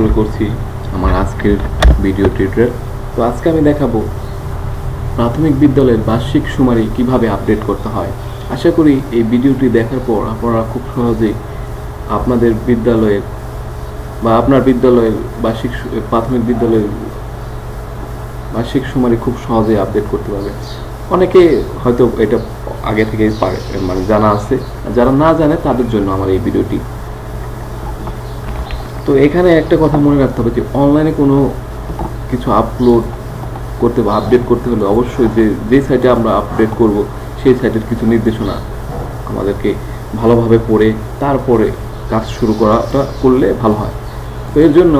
शुरू करছি আমার আজকের ভিডিও টিউটোরিয়াল। তো আজকে আমি দেখাবো প্রাথমিক বিদ্যালয়ের বার্ষিক সুমারি কিভাবে আপডেট করতে হয়। আশা করি এই ভিডিওটি দেখার পর আপনারা খুব সহজেই আপনাদের বিদ্যালয়ের বা আপনার বিদ্যালয়ের বার্ষিক প্রাথমিক বিদ্যালয়ের বার্ষিক সুমারি খুব সহজেই আপডেট করতে পারবেন। অনেকে হয়তো এটা আগে থেকেই পারে, মানে জানা আছে, যারা না জানে তাদের জন্য আমার এই ভিডিওটি। তো এখানে একটা কথা মনে রাখতে হবে যে অনলাইনে কোনো কিছু আপলোড করতে বা আপডেট করতে হলে অবশ্যই যে সাইটে আমরা আপডেট করব সেই সাইটের কিছু নির্দেশনা আমাদেরকে ভালোভাবে পড়ে তারপরে কাজ শুরু করাটা করলে ভালো হয়। তো এর জন্য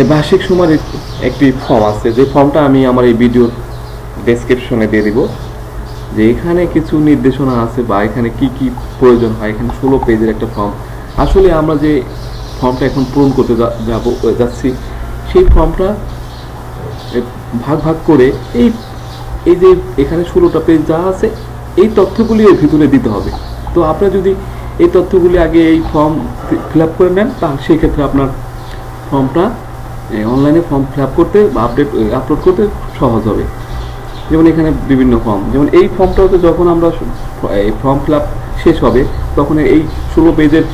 এই বার্ষিক সুমারির একটি ফর্ম আছে, যে ফর্মটা আমি আমার এই ভিডিওর ডেসক্রিপশনে দিয়ে দিব, যে এখানে কিছু নির্দেশনা আছে বা এখানে কি কি প্রয়োজন হয়। এখানে 16 পেজের একটা ফর্ম। আসলে আমরা যে ফর্মটা এখন পূরণ করতে যাচ্ছি সেই ফর্মটা ভাগ ভাগ করে এই যে এখানে 16টা পেজ যা আছে এই তথ্যগুলি এর ভিতরে দিতে হবে। তো আপনারা যদি এই তথ্যগুলি আগে এই ফর্ম ফিল আপ করে নেন তাহলে সেই ক্ষেত্রে আপনার ফর্মটা অনলাইনে ফর্ম ফিল আপ করতে বা আপলোড করতে সহজ হবে। যেমন এখানে বিভিন্ন ফর্ম, যেমন এই ফর্মটাতে যখন আমরা এই ফর্ম ফিল আপ শেষ হবে তখন এই 16 পেজের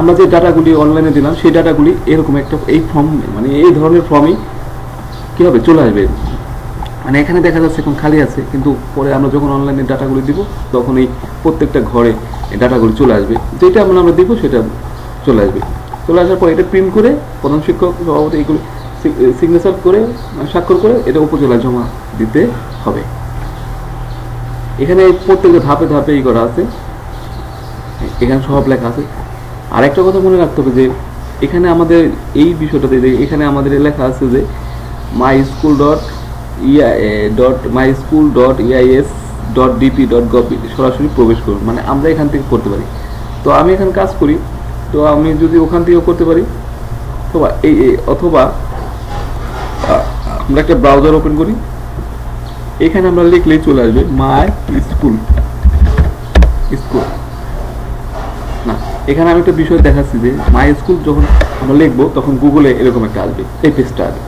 আমরা যে ডাটাগুলি অনলাইনে দিলাম সেই ডাটাগুলি এরকম একটা এই ফর্ম, মানে এই ধরনের ফর্মই কী হবে চলে আসবে। মানে এখানে দেখা যাচ্ছে এখন খালি আছে, কিন্তু পরে আমরা যখন অনলাইনে ডাটাগুলি দিব তখন এই প্রত্যেকটা ঘরে ডাটাগুলি চলে আসবে। যেটা আমরা দিব সেটা চলে আসবে। চলে আসার পর এটা প্রিন্ট করে প্রধান শিক্ষক সভাপতি এইগুলি সিগনেচার করে স্বাক্ষর করে এটা উপজেলা জমা দিতে হবে। এখানে প্রত্যেকটা ধাপে ধাপে করা আছে, এখানে সব লেখা আছে। আর একটা কথা মনে রাখতে হবে যে এখানে আমাদের এই বিষয়টাতে এখানে আমাদের লেখা আছে যে myschool.eis.dpe.gov.bd সরাসরি প্রবেশ করুন, মানে আমরা এখান থেকে করতে পারি। তো আমি এখানে কাজ করি, তো আমি যদি ওখান থেকেও করতে পারি, অথবা অথবা আমরা একটা ব্রাউজার ওপেন করি, এখানে আমরা লিখলেই চলে আসবে মাই স্কুল। এখানে আমি একটা বিষয় দেখাচ্ছি যে মাই স্কুল যখন আমরা লিখবো তখন গুগলে এরকম একটা আসবে, এই পেজটা আসবে।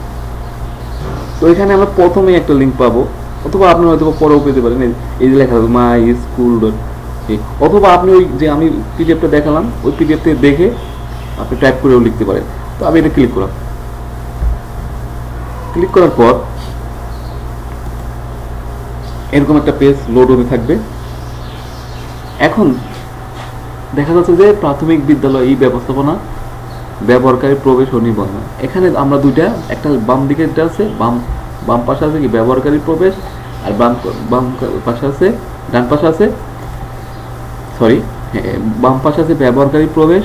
তো এখানে আমরা প্রথমেই একটা লিঙ্ক পাবো, অথবা আপনি হয়তো পরেও পেতে পারেন, এই যে লেখা থাকবে myschool.eis, অথবা আপনি ওই যে আমি পিডিএফটা দেখালাম ওই পিডিএফটা দেখে আপনি টাইপ করেও লিখতে পারেন। তো আমি এটা ক্লিক করলাম, ক্লিক করার পর এরকম একটা পেজ লোড হতে থাকবে। এখন দেখা যাচ্ছে যে প্রাথমিক বিদ্যালয় এই ব্যবস্থাপনা ব্যবহারকারী প্রবেশ ও নিবন্ধন, এখানে আমরা দুইটা, একটা বাম দিকে আছে, বাম পাশে আছে কি ব্যবহারকারী প্রবেশ, আর বাম পাশে আছে বাম পাশে আছে ব্যবহারকারী প্রবেশ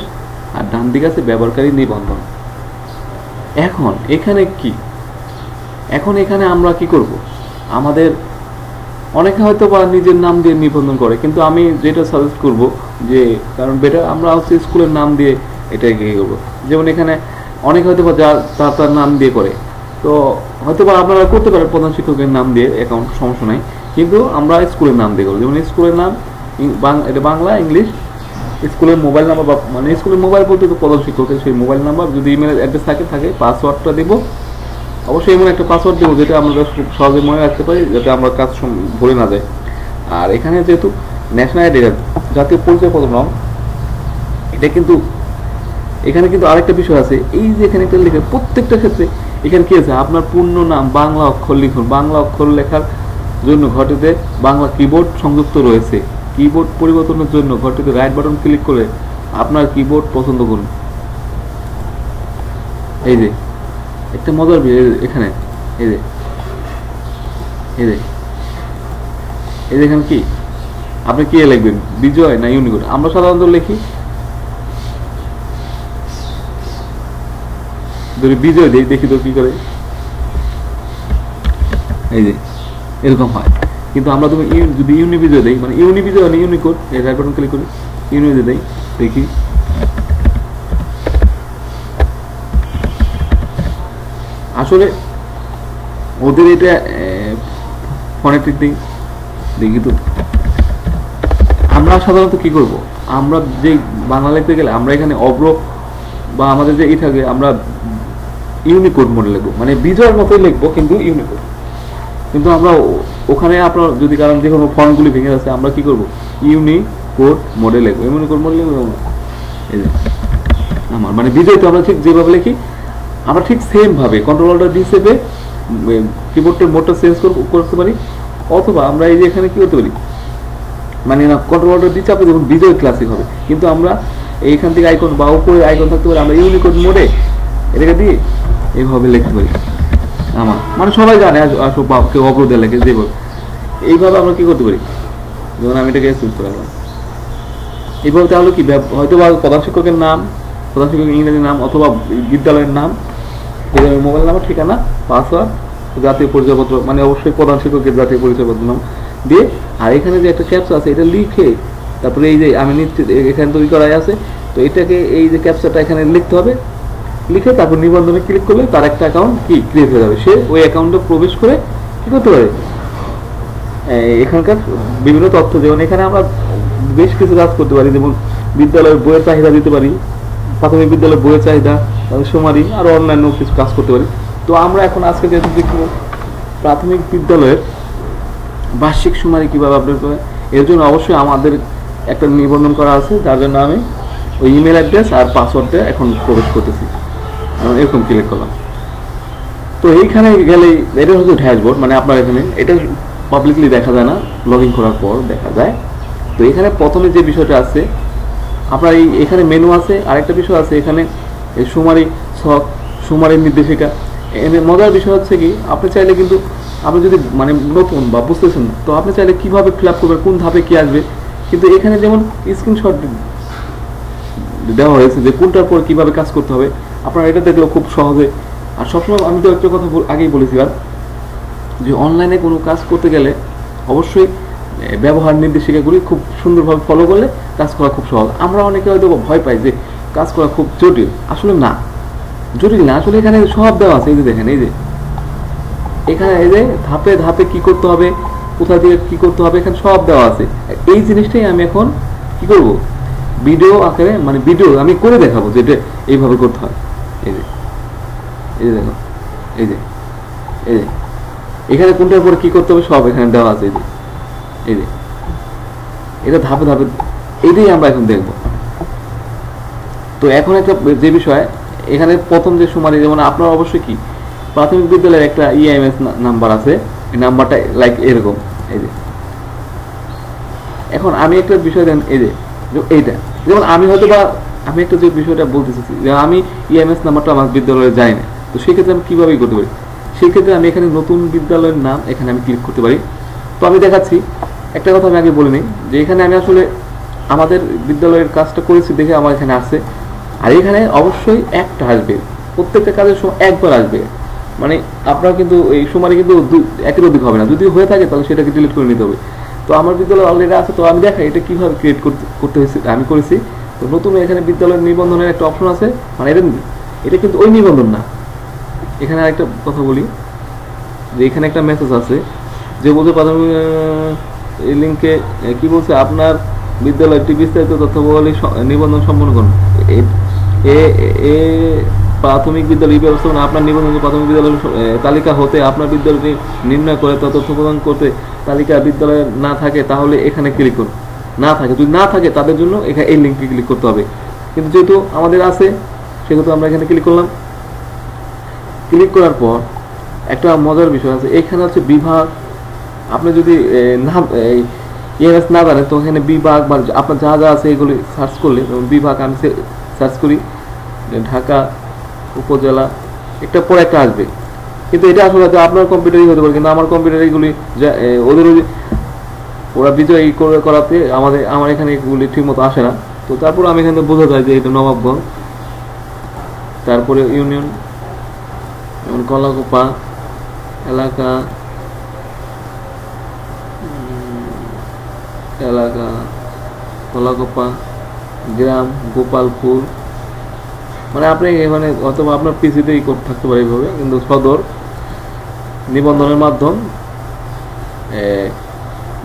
আর ডান দিকে আছে ব্যবহারকারী নিবন্ধন। এখন এখানে কি, এখন এখানে আমরা কি করব, আমাদের অনেকে হয়তো বা নিজের নাম দিয়ে নিবন্ধন করে, কিন্তু আমি যেটা সাজেস্ট করব যে কারণ বেটার আমরা হচ্ছে স্কুলের নাম দিয়ে এটা এগিয়ে করবো। যেমন এখানে অনেকে হয়তো বা তার নাম দিয়ে করে, তো হয়তো বা আপনারা করতে পারেন প্রধান শিক্ষকের নাম দিয়ে অ্যাকাউন্ট, সমস্যা নাই, কিন্তু আমরা স্কুলের নাম দিয়ে করবো। যেমন স্কুলের নাম এটা বাংলা ইংলিশ, স্কুলের মোবাইল নাম্বার, মানে স্কুলের মোবাইল বলতে তো প্রধান শিক্ষকের সেই মোবাইল নাম্বার, যদি ইমেল অ্যাড্রেস থাকে পাসওয়ার্ডটা দেবো, অবশ্যই এমন একটা পাসওয়ার্ড দেবো যেটা আমরা খুব সহজে মনে রাখতে পারি যাতে আমরা কাজ ভুলে না যায়। আর এখানে যেহেতু ন্যাশনাল আইডি জাতীয় পরিচয়পত্র নং, এটা কিন্তু এখানে কিন্তু আরেকটা বিষয় আছে, এই যে এখানে একটা লেখা প্রত্যেকটা ক্ষেত্রে এখানে কি আছে আপনার পূর্ণ নাম বাংলা অক্ষর লিখুন। বাংলা অক্ষর লেখার জন্য ঘটিতে বাংলা কিবোর্ড সংযুক্ত রয়েছে, কিবোর্ড পরিবর্তনের জন্য ঘটিতে রাইট বাটন ক্লিক করে আপনার কিবোর্ড পছন্দ করুন। এই যে একটা মজার এখানে এখানে কি আপনি কি লিখবেন, বিজয় না ইউনিকোড, আমরা সাধারণত লিখি যদি বিজয় দেই দেখি তো কি করে, এই যে এরকম হয়। কিন্তু আমরা তুমি যদি ইউনি বিজয় দেই, মানে ইউনি বিজয় না ইউনিকোড, এই রাইট বাটন ক্লিক করি ইউনি বিজয় দেই দেখি, আসলে ওদের এটা ফনেটিক দিক দেখি তো। আমরা সাধারণত কি করব, আমরা যে বাংলা লিখতে গেলে আমরা এখানে অব্র यूनिकोड मोड लिखब मैं विजय मत लिखब क्योंकि यूनिकोड क्योंकि जो कारण जो फॉन्टगुली भेंगे जाए कि करब यूनिकोड मोडे लिखब यूनिकोड मोड लिखब मैं विजय तो ठीक जे भाव लिखी आप ठीक सेम भाव कंट्रोल डी सेपे कीबोर्ड मोडा चेंज करते अथवा कि होते मैं ना कंट्रोल डी चापे देखो विजय क्लासिक है क्योंकि एखान आइकन आइकन थकते यूनिकोड मोडे ये दिए এইভাবে লিখতে পারি আমার মানে সবাই জানে আসব বাপকে অবরোধে লাগে দেব এইভাবে আমরা কি করতে পারি যখন আমি এটাকে চুজ করব এইভাবে তাহলে কি হয়তো প্রধান শিক্ষকের নাম প্রধান শিক্ষকের ইংরেজি নাম অথবা বিদ্যালয়ের নাম এর মোবাইল নাম্বার ঠিকানা পাসওয়ার্ড জাতীয় পরিচয়পত্র মানে অবশ্যই প্রধান শিক্ষকের জাতীয় পরিচয়পত্র নাম দিয়ে আর এখানে যে একটা ক্যাপচা আছে এটা লিখে তারপরে এই যে আমি নিশ্চিত এখানে তৈরি করা আছে তো এটাকে এই যে ক্যাপচাটা এখানে লিখতে হবে लिखे तपर निबंधने क्लिक कर लेर एक अकाउंट की क्रिएट हो जाए से वो अकाउंटे प्रवेश कर एखानकार विभिन्न तथ्य जेमन एखे बेस किस क्ज करते जेमन विद्यालय बोर चाहिदा दीते प्राथमिक विद्यालय बोर चाहिदा शुमारी और अन्य किस क्ज करते तो आज के जेहतु देखो प्राथमिक विद्यालय वार्षिक शुमारी क्यों अपडेट करें एर जो अवश्य हमारे एक निबंधन करा आर जो हमें वो इमेल एड्रेस और पासवर्ड दिए एखन प्रवेश करते এরকম ক্লিক করলাম তো এইখানে গেলে এটা হচ্ছে ড্যাশবোর্ড মানে আপনারা এখানে এটা পাবলিকলি দেখা যায় না লগইন করার পর দেখা যায় তো এখানে প্রথমে যে বিষয়টা আছে আপনারা এই এখানে মেনু আছে আরেকটা বিষয় আছে এখানে এই সুমারি ছক সুমারি নির্দেশিকা এখানে মজার বিষয় হচ্ছে কি আপনি চাইলে কিন্তু আপনি যদি মানে নতুন বা বুঝতেছেন তো আপনি চাইলে কিভাবে ফিলআপ করবেন কোন ধাপে কি আসবে কিন্তু এখানে যেমন স্ক্রিনশট দেওয়া হয়েছে যে কোনটার পর কিভাবে কাজ করতে হবে আপনারা এটা দেখলে খুব সহজে আর সবসময় আমি তো একটা কথা আগেই বলেছিলাম যে অনলাইনে কোনো কাজ করতে গেলে অবশ্যই ব্যবহার নির্দেশিকাগুলি খুব সুন্দরভাবে ফলো করলে কাজ করা খুব সহজ আমরা অনেকে হয়তো ভয় পাই যে কাজ করা খুব জটিল আসলে না জটিল না আসলে এখানে সব দেওয়া আছে এই যে দেখেন এই যে এখানে এই যে ধাপে ধাপে কি করতে হবে কোথা দিয়ে কি করতে হবে এখানে সব দেওয়া আছে এই জিনিসটাই আমি এখন কি করব ভিডিও আকারে মানে ভিডিও আমি করে দেখাবো যে এটা এইভাবে করতে হয় प्राथमिक विद्यालय एक ইএমএস নাম্বার আছে এই নাম্বারটা লাইক এরকম এই যে এখন আমি একটা বিষয় দেন এই যে এইটা যেমন আমি হয়তোবা আমি একটা যে বিষয়টা বলতে চাচ্ছি যে আমি ইএমএস নাম্বারটা আমার বিদ্যালয়ে যাই না তো সেক্ষেত্রে আমি কীভাবে করতে পারি সেক্ষেত্রে আমি এখানে নতুন বিদ্যালয়ের নাম এখানে আমি ক্লিক করতে পারি তো আমি দেখাচ্ছি একটা কথা আমি আগে বলে নিই যে এখানে আমি আসলে আমাদের বিদ্যালয়ের কাজটা করেছি দেখে আমার এখানে আসছে আর এখানে অবশ্যই একটা আসবে প্রত্যেকটা কাজের সময় একবার আসবে মানে আপনার কিন্তু এই সুমারি কিন্তু একের অধিক হবে না যদি হয়ে থাকে তাহলে সেটাকে ডিলিট করে নিতে হবে তো আমার বিদ্যালয় অলরেডি আছে তো আমি দেখাই এটা কীভাবে ক্রিয়েট করতে হয়েছে আমি করেছি तो नतून एखे विद्यालय निबंधन एक अपशन आए मैं ये क्योंकि वही निबंधन ना एखे एक कथा बोली एखे एक मेसेज आज बोलते प्राथमिक लिंके कि बोलते आपनर विद्यालय विस्तारित तथ्यवल निबंधन सम्पन्न कर प्राथमिक विद्यालय व्यवस्थापन आपनर निबंधन प्राथमिक विद्यालय तालिका होते आपनर विद्यालय निर्णय कर तथ्य प्रदान करते तालिका विद्यालय ना थे एखे क्लिक कर ना था जो ना थे तर लिंक क्लिक करते क्योंकि जेहतु आसे से क्लिक कर क्लिक करार एक मजार विषय आखने विभाग अपनी जो नाम इस ना जाने तो विभाग अपना जहाँ जहाँ आगू सार्च कर ले विभाग हमें से सार्च करी ढाका उपजेला एक पर एक आसें क्योंकि ये आसले अपन कम्पिटार ही होते क्योंकि कम्पिटारगुली ওরা বিজয় করাতে আমাদের আমার এখানে এগুলি ঠিকমতো আসে না তো তারপর আমি এখানে বোঝা যায় যে এটা নবাবগঞ্জ তারপরে ইউনিয়ন এবং কলাকোপা এলাকা এলাকা কলাকোপা গ্রাম গোপালপুর মানে আপনি এখানে অথবা আপনার পিসিতেই কোড থাকতে পারে এইভাবে কিন্তু সদর নিবন্ধনের মাধ্যম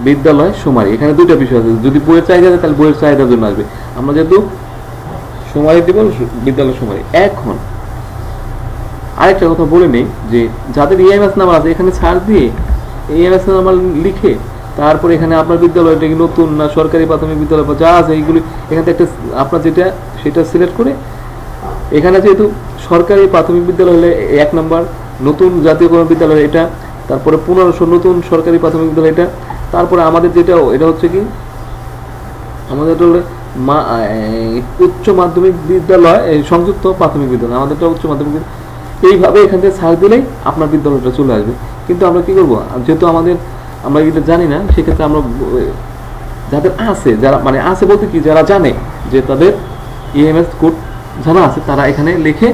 विद्यालय सुमारी एखे दूटा विषय आदि बोर चाहिदा बोर चाहिदार जो आसें जेहतु सुमारी देव विद्यालय सुमारी एखन আরেকটা কথা বলে নেই যে যাদের ইএমএস নাম্বার আছে এখানে ছাড় দিয়ে ইএমএস নাম্বার লিখে তারপর এখানে আপনার বিদ্যালয়টা কি নতুন না সরকারি প্রাথমিক বিদ্যালয় বা যা আছে এইগুলি এখানে একটা আপনারা যেটা সেটা সিলেক্ট করে এখানে যেহেতু সরকারি প্রাথমিক বিদ্যালয় হলে 1 নম্বর নতুন জাতীয়করণ বিদ্যালয় এটা তারপরে 1500 নতুন সরকারি প্রাথমিক বিদ্যালয় এটা তারপরে আমাদের যেটা এটা হচ্ছে কি আমাদের হলো উচ্চ মাধ্যমিক বিদ্যালয় সংযুক্ত প্রাথমিক বিদ্যালয় আমাদেরটা উচ্চ মাধ্যমিক এইভাবে এখান থেকে ছাড় দিলেই আপনার বিদ্যালয়টা চলে আসবে কিন্তু আমরা কি করব যেহেতু আমাদের আমরা এটা জানি না সেক্ষেত্রে আমরা যাদের আছে যারা মানে আছে বলতে কি যারা জানে যে তাদের ইএমএস কোড জানা আছে তারা এখানে লিখে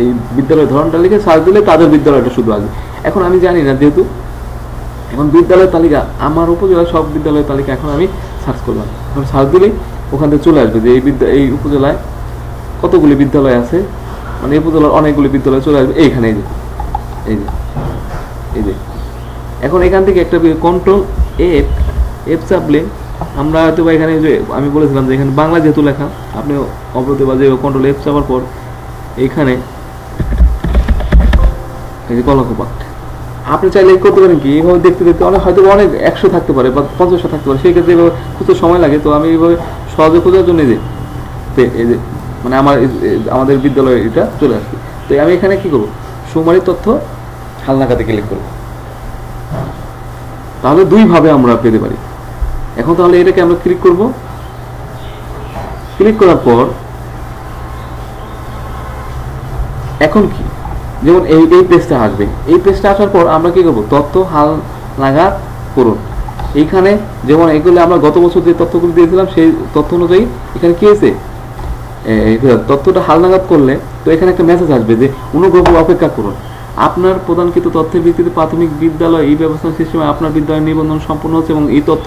এই বিদ্যালয়ের ধরনটা লিখে ছাড় দিলে তাদের বিদ্যালয়টা শুধু আসবে এখন আমি জানি না যেহেতু এখন বিদ্যালয়ের তালিকা আমার উপজেলা সব বিদ্যালয়ের তালিকা এখন আমি সার্চ করলাম এখন সার্চ দিলেই ওখান থেকে চলে আসবে যে এই উপজেলায় কতগুলি বিদ্যালয় আছে মানে এই উপজেলার অনেকগুলি বিদ্যালয় চলে আসবে এইখানে এই যে এখন এখান থেকে একটা কন্ট্রোল এফ চাপলে আমরা হয়তো বা এখানে যে আমি বলেছিলাম যে এখানে বাংলা যেহেতু লেখা আপনি অবরোধে বা যে কন্ট্রোল এফ চাপার পর এইখানে এই যে কলাকোপা আপনি চাইলে করতে পারেন কি এইভাবে দেখতে দেখতে অনেক হয়তো অনেক 100 থাকতে পারে বা 50 থাকতে পারে সেই ক্ষেত্রে এইভাবে খুঁজতে সময় লাগে তো আমি এইভাবে সহজে খোঁজার জন্য এই যে মানে আমাদের বিদ্যালয়ে এটা চলে আসবে তো আমি এখানে কি করব সুমারি তথ্য হালনাগাতে ক্লিক করব তাহলে দুই ভাবে আমরা পেতে পারি এখন তাহলে এটাকে আমরা ক্লিক করব ক্লিক করার পর এখন কি যেমন এই পেজটা আসবে এই পেজটা আসার পর আমরা কি করব তথ্য হালনাগাদ করুন এইখানে যেমন এগুলো আমরা গত বছর যে তথ্যগুলো দিয়েছিলাম সেই তথ্য অনুযায়ী এখানে কি আছে এই তথ্যটা হালনাগাদ করলে তো এখানে একটা মেসেজ আসবে যে অনুগ্রহ অপেক্ষা করুন আপনার প্রদানকৃত তথ্যের ভিত্তিতে প্রাথমিক বিদ্যালয় এই ব্যবস্থা সিস্টেমে আপনার বিদ্যালয়ের নিবন্ধন সম্পূর্ণ হচ্ছে এবং এই তথ্য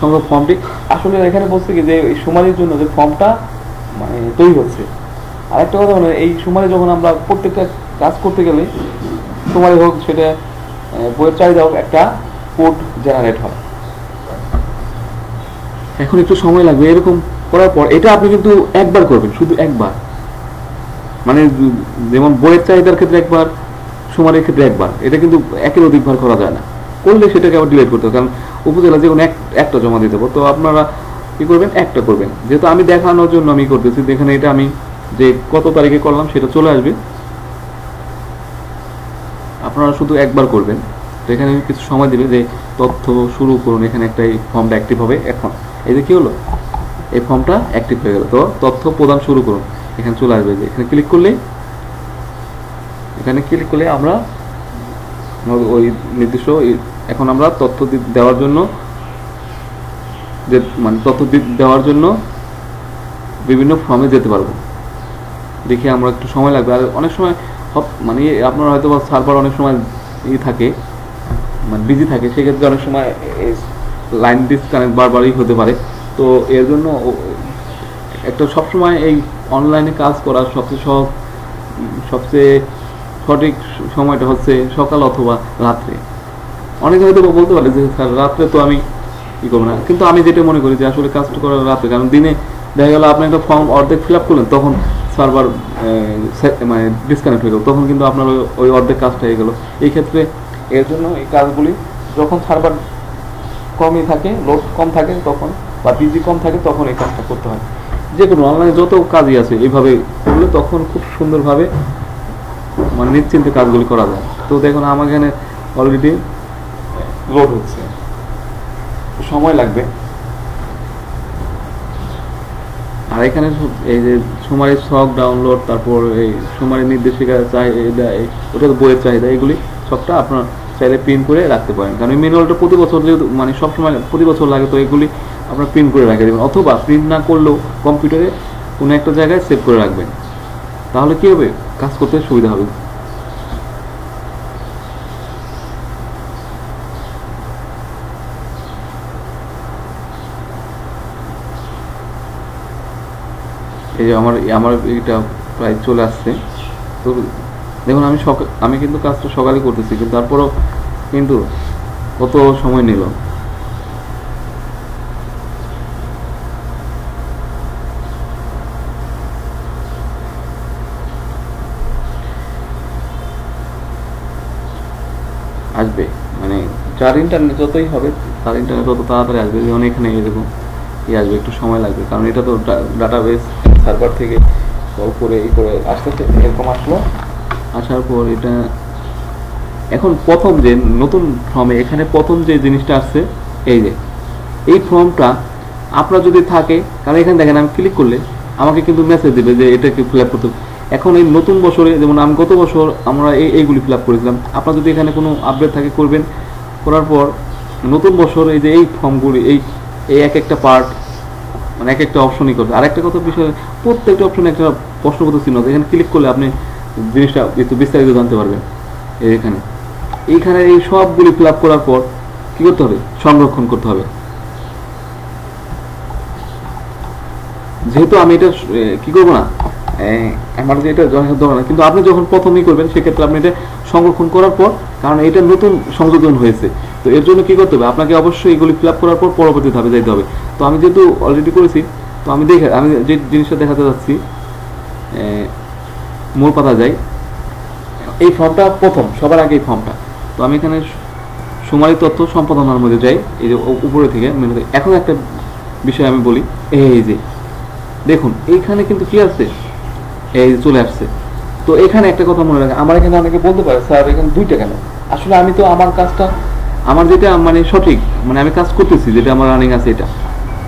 সংগ্রহ ফর্মটি আসলে এখানে বলছে কি যে এই সুমারির জন্য যে ফর্মটা মানে তৈরি হচ্ছে আরেকটা কথা হলো এই সুমারি যখন আমরা প্রত্যেকটা কাজ করতে গেলে সুমারি হোক সেটা বইয়ের চাহিদা হোক একটা কোড জেনারেট হয় এখন একটু সময় লাগবে এরকম করার পর এটা আপনি কিন্তু একবার করবেন শুধু একবার মানে যেমন বইয়ের চাহিদার ক্ষেত্রে একবার সুমারির ক্ষেত্রে একবার এটা কিন্তু একের অধিকবার করা যায় না করলে সেটাকে আবার ডিলিট করতে হবে কারণ উপজেলা যেমন একটা জমা দিতে হবে তো আপনারা কি করবেন একটা করবেন যেহেতু আমি দেখানোর জন্য আমি করতেছি এখানে এটা আমি যে কত তারিখে করলাম সেটা চলে আসবে আপনারা শুধু একবার করবেন তো এখানে কিছু সময় দিবে যে তথ্য শুরু করুন এখানে একটা ফর্মটা অ্যাক্টিভ হবে এখন এই যে কি হলো এই ফর্মটা অ্যাক্টিভ হয়ে গেল তো তথ্য প্রদান শুরু করুন এখানে চলে আসবে যে এখানে ক্লিক করলে আমরা ওই নির্দিষ্ট এখন আমরা তথ্য দেওয়ার জন্য যে মানে তথ্য দেওয়ার জন্য বিভিন্ন ফর্মে যেতে পারবো দেখি আমরা একটু সময় লাগবে আর অনেক সময় মানে আপনার হয়তো সার্ভার অনেক সময় ই থাকে মানে বিজি থাকে সেক্ষেত্রে অনেক সময় লাইন ডিসকানেক্ট বারবারই হতে পারে তো এর জন্য একটা সবসময় এই অনলাইনে কাজ করার সবচেয়ে সঠিক সময়টা হচ্ছে সকাল অথবা রাত্রে অনেকে হয়তো বলতে পারে যে স্যার রাত্রে তো আমি ই করবো না কিন্তু আমি যেটা মনে করি যে আসলে কাজটা করার রাত্রে কারণ দিনে দেখা গেল আপনি একটা ফর্ম অর্ধেক ফিল আপ করলেন তখন সার্ভার মানে ডিসকানেক্ট হয়ে গেল তখন কিন্তু আপনার ওই অর্ধেক কাজটা হয়ে গেল এই ক্ষেত্রে এর জন্য এই কাজগুলি যখন সার্ভার কমই থাকে লোড কম থাকে তখন বা বিজি কম থাকে তখন এই কাজটা করতে হয় যে কোনো অনলাইনে যত কাজই আছে এইভাবে করলে তখন খুব সুন্দরভাবে মানে নিশ্চিন্তে কাজগুলি করা যায় তো দেখুন আমার এখানে অলরেডি লোড হচ্ছে সময় লাগবে আর এখানে এই যে সুমারি শখ ডাউনলোড তারপর এই সুমারি নির্দেশিকা চাহিদা ওটা তো বইয়ের চাহিদা এগুলি সবটা আপনার চাইলে প্রিন্ট করে রাখতে পারেন কারণ এই ম্যানুয়ালটা প্রতি বছর যেহেতু মানে সবসময় প্রতি বছর লাগে তো এগুলি আপনার প্রিন্ট করে রাখে দেবেন অথবা প্রিন্ট না করলেও কম্পিউটারে কোনো একটা জায়গায় সেভ করে রাখবেন তাহলে কি হবে কাজ করতে সুবিধা হবে এই যে আমার এটা প্রায় চলে আসছে তো দেখুন আমি কিন্তু কাজটা সকালে করতেছি কিন্তু তারপরও কিন্তু কত সময় নিল আসবে, মানে যার ইন্টারনেট যতই হবে তার ইন্টারনেট তত তাড়াতাড়ি আসবে। যেমন এখানে এরকম ইয়ে আসবে, একটু সময় লাগবে, কারণ এটা তো ডাটাবেস সার্ভার থেকে কল করে ই করে আসতেছে। এরকম আসলো, আসার পর এটা এখন প্রথম যে নতুন ফর্মে এখানে প্রথম যে জিনিসটা আসছে এই যে এই ফর্মটা আপনার যদি থাকে, কারণ এখানে দেখেন আমি ক্লিক করলে আমাকে কিন্তু মেসেজ দেবে যে এটা কি ফিল আপ করতে। এখন এই নতুন বছরে যেমন আমি গত বছর আমরা এইগুলি ফিল আপ করেছিলাম, আপনার যদি এখানে কোনো আপডেট থাকে করবেন, করার পর নতুন বছর এই যে এই ফর্মগুলি এই এক একটা পার্ট মানে এক একটা অপশনই করবে। আর একটা কথা বিষয়, প্রত্যেকটা অপশনে একটা প্রশ্নবোধক চিহ্ন আছে, এখানে ক্লিক করলে আপনি জিনিসটা একটু বিস্তারিত জানতে পারবেন। এইখানে এই সবগুলি ফিল আপ করার পর কী করতে হবে, সংরক্ষণ করতে হবে। যেহেতু আমি এটা কি করবো না আমার যে এটা দরকার না, কিন্তু আপনি যখন প্রথমেই করবেন সেক্ষেত্রে আপনি এটা সংরক্ষণ করার পর, কারণ এটা নতুন সংযোজন হয়েছে, তো এর জন্য কী করতে হবে আপনাকে অবশ্যই এগুলি ফিল আপ করার পর পরবর্তী ধাপে যাইতে হবে। তো আমি যেহেতু অলরেডি করেছি, তো আমি যে জিনিসটা দেখাতে যাচ্ছি মূল পাতা যাই, এই ফর্মটা প্রথম সবার আগে এই ফর্মটা। তো আমি এখানে সুমারি তথ্য সম্পাদনার মধ্যে যাই, এই যে উপরে থেকে মেনুতে। এখন একটা বিষয় আমি বলি, এই যে দেখুন এইখানে কিন্তু কি আসছে, এই চলে আসছে। তো এখানে একটা কথা মনে রাখে, আমার এখানে অনেকে বলতে পারে স্যার এখানে দুইটা কেন, আসলে আমি তো আমার কাজটা আমার যেটা মানে সঠিক মানে আমি কাজ করতেছি যেটা আমার রানিং আছে এটা,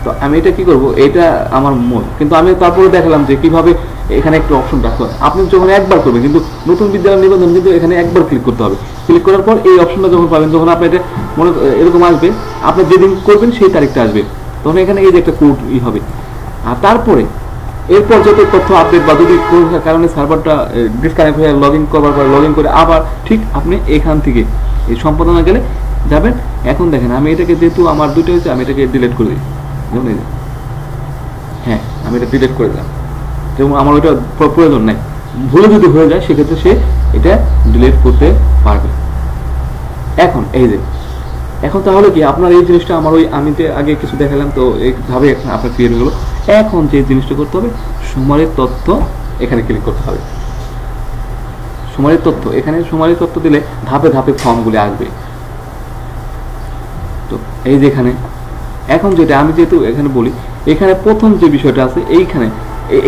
তো আমি এটা কি করব, এটা আমার মূল। কিন্তু আমি তারপরে দেখলাম যে কিভাবে এখানে একটা অপশন রাখতে হয়, আপনি যখন একবার করবেন কিন্তু নতুন বিদ্যালয় নিবন্ধন কিন্তু এখানে একবার ক্লিক করতে হবে। ক্লিক করার পর এই অপশনটা যখন পাবেন তখন আপনি এটা মনে এরকম আসবে, আপনি যেদিন করবেন সেই তারিখটা আসবে, তখন এখানে এই যে একটা কোড ই হবে। আর তারপরে এরপর যত তথ্য আপডেট বা যদি কোনো কারণে সার্ভারটা ডিসকানেক্ট হয়ে লগ ইন করবার পরে লগ ইন করে আবার ঠিক আপনি এখান থেকে এই সম্পাদনা গেলে যাবেন। এখন দেখেন আমি এটাকে যেহেতু আমার দুটো হয়েছে আমি এটাকে ডিলিট করে দিই, যেমন হ্যাঁ আমি এটা ডিলিট করে দিলাম, যেমন আমার ওইটা প্রয়োজন নেই। ভুলে যদি হয়ে যায় সেক্ষেত্রে সে এটা ডিলিট করতে পারবে। এখন এই যে এখন তাহলে কি আপনার এই জিনিসটা আমার ওই আমি যে আগে কিছু দেখালাম তো এইভাবে আপনার ক্রিয়েট হলো। এখন যে জিনিসটা করতে হবে সুমারির তথ্য এখানে ক্লিক করতে হবে, সুমারির তথ্য এখানে সুমারির তথ্য দিলে ধাপে ধাপে ফর্মগুলি আসবে। তো এই যে এখানে এখন যেটা আমি যেহেতু এখানে বলি এখানে প্রথম যে বিষয়টা আছে এইখানে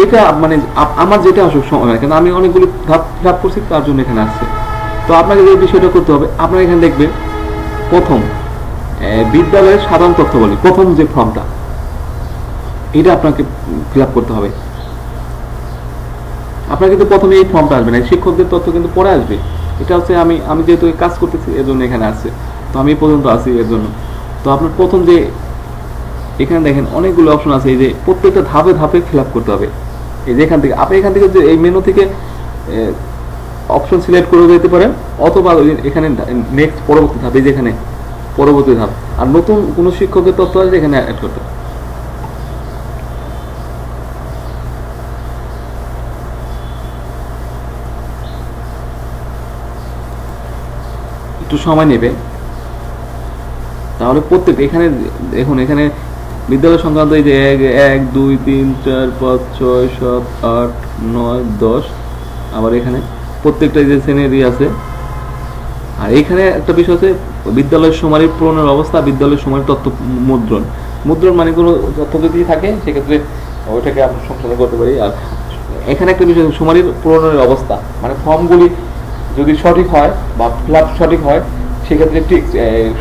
এটা মানে আমার যেটা আসুক সময়, কেন আমি অনেকগুলি ধাপ ফিল আপ করছি তার জন্য এখানে আসছে। তো আপনাকে যে বিষয়টা করতে হবে আপনারা এখানে দেখবেন প্রথম বিদ্যালয়ের সাধারণ তথ্য বলি প্রথম যে ফর্মটা এটা আপনাকে ফিল আপ করতে হবে। আপনার কিন্তু প্রথমে এই ফর্মটা আসবে না, শিক্ষকদের তথ্য কিন্তু পরে আসবে। এটা হচ্ছে আমি যেহেতু কাজ করতেছি এর জন্য এখানে আসছে, তো আমি পর্যন্ত আসি এর জন্য। তো আপনার প্রথম যে এখানে দেখেন অনেকগুলো অপশন আছে, এই যে প্রত্যেকটা ধাপে ধাপে ফিল আপ করতে হবে। এই যে এখান থেকে আপনি এখান থেকে যে এই মেনু থেকে অপশন সিলেক্ট করে যেতে পারেন, অথবা এখানে নেক্সট পরবর্তী ধাপ, এই যে এখানে পরবর্তী ধাপ আর নতুন কোনো শিক্ষকের তথ্য আসলে এখানে অ্যাড করতে হবে। একটু সময় নেবে, তাহলে প্রত্যেক এখানে দেখুন এখানে বিদ্যালয় সংক্রান্ত এই যে 1 2 3 4 5 6 7 8 9 10 আবার এখানে প্রত্যেকটা যে শ্রেণীরই আছে। আর এখানে একটা বিষয় আছে বিদ্যালয় সুমারির পূরণের অবস্থা, বিদ্যালয় সুমারির তথ্য মুদ্রণ, মুদ্রণ মানে কোনো তথ্য যদি থাকে সেক্ষেত্রে ওইটাকে আমরা সংশোধন করতে পারি। আর এখানে একটা বিষয় সুমারির পূরণের অবস্থা মানে ফর্মগুলি যদি সঠিক হয় বা ফিল আপ সঠিক হয় সেক্ষেত্রে টিক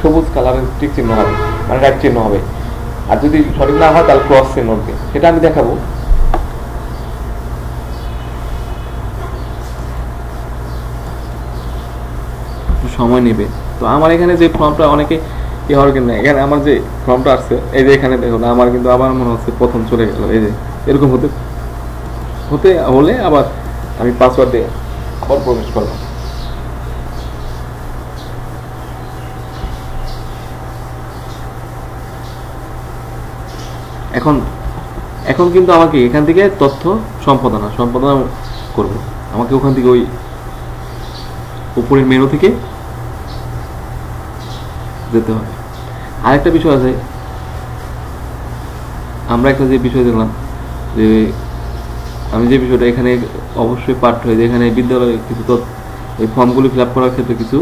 সবুজ কালারের টিক চিহ্ন হবে মানে রাইট চিহ্ন হবে, আর যদি সঠিক না হয় তাহলে ক্রস চিহ্ন হবে, সেটা আমি দেখাবো। সময় নেবে। তো আমার এখানে যে ফর্মটা অনেকে কি হওয়ার কিন্তু এখানে আমার যে ফর্মটা আসছে এই যে এখানে দেখুন আমার কিন্তু আবার মনে হচ্ছে প্রথম চলে গেল, এই যে এরকম হতে হলে আবার আমি পাসওয়ার্ড দিয়ে আবার প্রবেশ করলাম। এখন এখন কিন্তু আমাকে এখান থেকে তথ্য সম্পাদনা করব, আমাকে ওখান থেকে ওই উপরের মেনু থেকে যেতে হবে। আরেকটা বিষয় আছে, আমরা একটা যে বিষয় দেখলাম যে আমি যে বিষয়টা এখানে অবশ্যই পাঠ হয়ে যে এখানে বিদ্যালয়ে কিছু তথ্য এই ফর্মগুলি ফিল আপ করার ক্ষেত্রে কিছু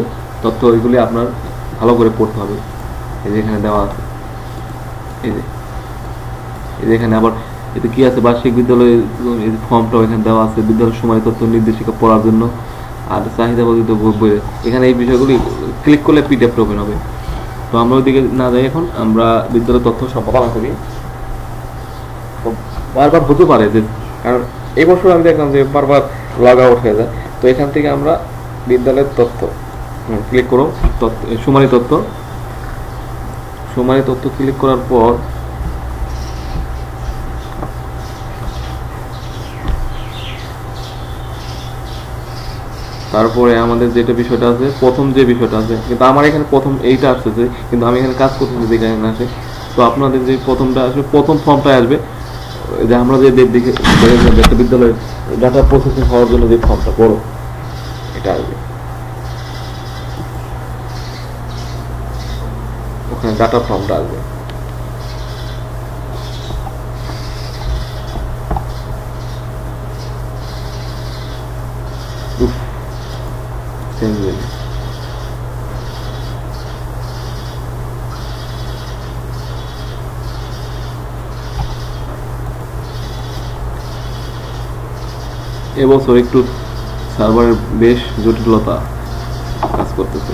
तथ्य एगुली आपनार भालो करे पढ़ते होबे। এই যে এখানে দেওয়া আছে, এই যে এখানে আবার এটা কি আছে বার্ষিক বিদ্যালয়ের এই ফর্মটাও এখানে দেওয়া আছে, বিদ্যালয় সময় তথ্য নির্দেশিকা পড়ার জন্য আর চাহিদা বর্ধিত বই। এখানে এই বিষয়গুলি ক্লিক করলে পিডিএফ ওপেন হবে। তো আমরা ওইদিকে না যাই, এখন আমরা বিদ্যালয় তথ্য সম্পাদনা করি। বারবার হতে পারে যে, কারণ এই বছর আমি দেখলাম যে বারবার লগ আউট হয়ে যায়। তো এখান থেকে আমরা বিদ্যালয়ের তথ্য ক্লিক করো, সুমারি তথ্য ক্লিক করার পর তারপরে আমাদের যেটা বিষয়টা আছে, প্রথম যে বিষয়টা আছে, কিন্তু আমার এখানে প্রথম এইটা আসতেছে, কিন্তু আমি এখানে কাজ করতেছি যে এখানে আসে। তো আপনাদের যে প্রথমটা আসবে, প্রথম ফর্মটাই আসবে, যে আমরা যে দেখে একটা বিদ্যালয়ের ডাটা প্রসেসিং হওয়ার জন্য যে ফর্মটা বড় এটা আসবে। ওখানে ডাটা ফর্মটা আসবে, এবছর একটু সার্ভারের বেশ জটিলতা কাজ করতেছে।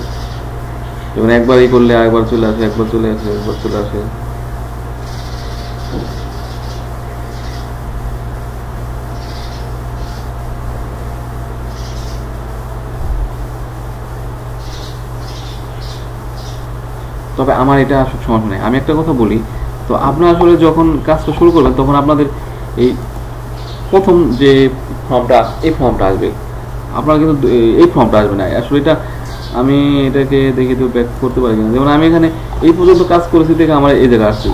যেমন একবারই করলে আরেকবার চলে আসে, একবার চলে আসে। তবে আমার এটা আসলে সমস্যা নেই। আমি একটা কথা বলি, তো আপনারা আসলে যখন কাজটা শুরু করবেন তখন আপনাদের এই প্রথম যে ফর্মটা, এই ফর্মটা আসবে, আপনার কিন্তু এই ফর্মটা আসবে না। আসলে এটা আমি এটাকে দেখে তো ব্যাক করতে পারি না। যেমন আমি এখানে এই পর্যন্ত কাজ করেছি দেখে আমার এই জায়গা আসছে,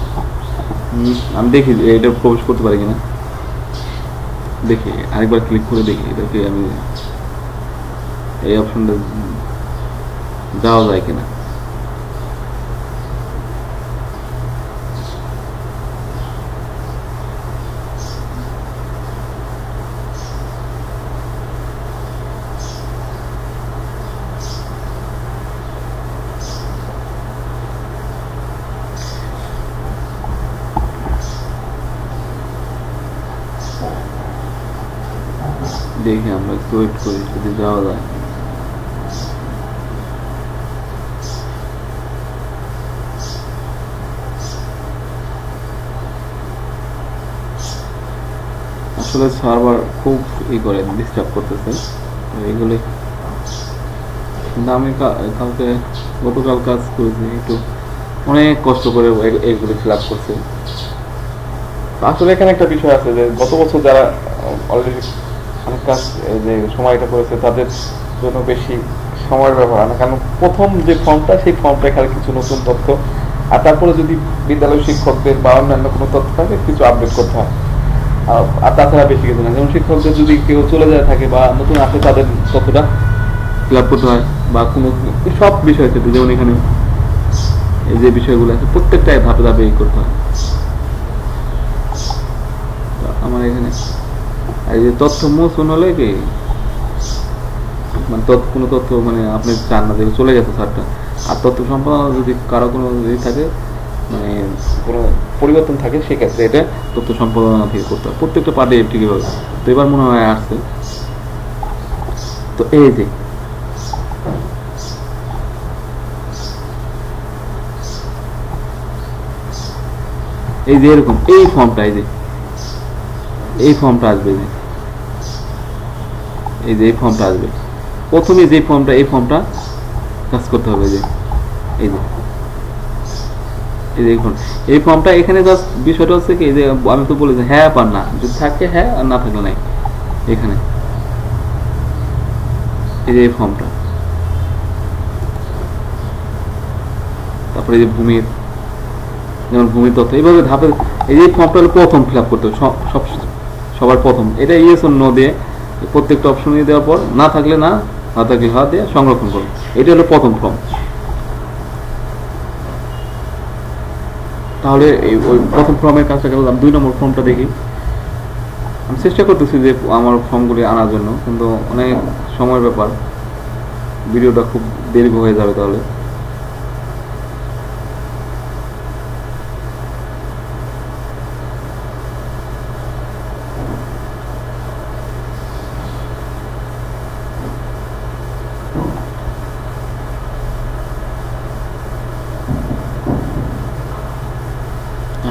আমি দেখি এটা প্রবেশ করতে পারি কিনা, দেখি আরেকবার ক্লিক করে দেখি এটাকে আমি এই অপশনটা যাওয়া যায় কিনা। দেখি আমরা একটু ওয়েট করি, যদি যাওয়া যায়। আসলে সার্ভার খুব করে ডিস্টার্ব করতেছে এগুলি। আমি কালকে গতকাল কাজ করেছি, একটু অনেক কষ্ট করে এগুলি ফিল আপ করছে। আসলে এখানে একটা বিষয় আছে যে গত বছর যারা অলরেডি অনেক কাজ যে সময়টা করেছে তাদের জন্য বেশি সময়ের ব্যবহার না, কারণ প্রথম যে ফর্মটা সেই ফর্মটা খালি কিছু নতুন তথ্য, আর তারপরে যদি বিদ্যালয় শিক্ষকদের বা অন্যান্য কোনো তথ্য থাকে কিছু আপডেট করতে হয়, আর তাছাড়া বেশি কিছু না। যেমন শিক্ষকদের যদি কেউ চলে যায় থাকে বা নতুন আসে তাদের তথ্যটা ফিল আপ করতে হয়, বা কোনো সব বিষয় ক্ষেত্রে, যেমন এখানে এই যে বিষয়গুলো আছে প্রত্যেকটাই ধাপে ধাপে এই করতে হয়। আমার এখানে এই যে তথ্য মোচন হলে কি মানে কোনো তথ্য মানে আপনি চান না দেখে চলে গেছে স্যারটা, আর তথ্য সম্পাদনা যদি কারো কোনো থাকে মানে কোনো পরিবর্তন থাকে সেক্ষেত্রে এটা তথ্য সম্পাদনা থেকে করতে হয়, প্রত্যেকটা পার্টি ঠিকইভাবে। তো এবার মনে হয় আসছে। তো এই যে এরকম এই ফর্মটা, এই ফর্মটা আসবে, এই ফর্মটা আসবে প্রথমে, যে ফর্মটা এই ফর্মটা কাজ করতে হবে। যে এই ফর্মটা এখানে জাস্ট বিষয়টা হচ্ছে কি, যে আমি তো বলেছি হ্যাঁ বা না, যদি থাকে হ্যাঁ আর না থাকলে নাই। এখানে এই যে এই ফর্মটা, তারপরে এই যে ভূমির, যেমন ভূমির তথ্য এইভাবে ধাপে এই যে ফর্মটা হলো প্রথম ফিল আপ করতে হবে সবার প্রথম। এটা ইয়েস অর নো দিয়ে প্রত্যেকটা অপশন দেওয়ার পর না থাকলে না, না থাকলে হ্যাঁ দিয়ে সংরক্ষণ করুন। এটা হলো প্রথম ফর্ম। তাহলে ওই প্রথম ফর্মের কাজটা করলাম। দুই নম্বর ফর্মটা দেখি, আমি চেষ্টা করতেছি যে আমার ফর্মগুলি আনার জন্য, কিন্তু অনেক সময়ের ব্যাপার। ভিডিওটা খুব দীর্ঘ হয়ে যাবে তাহলে।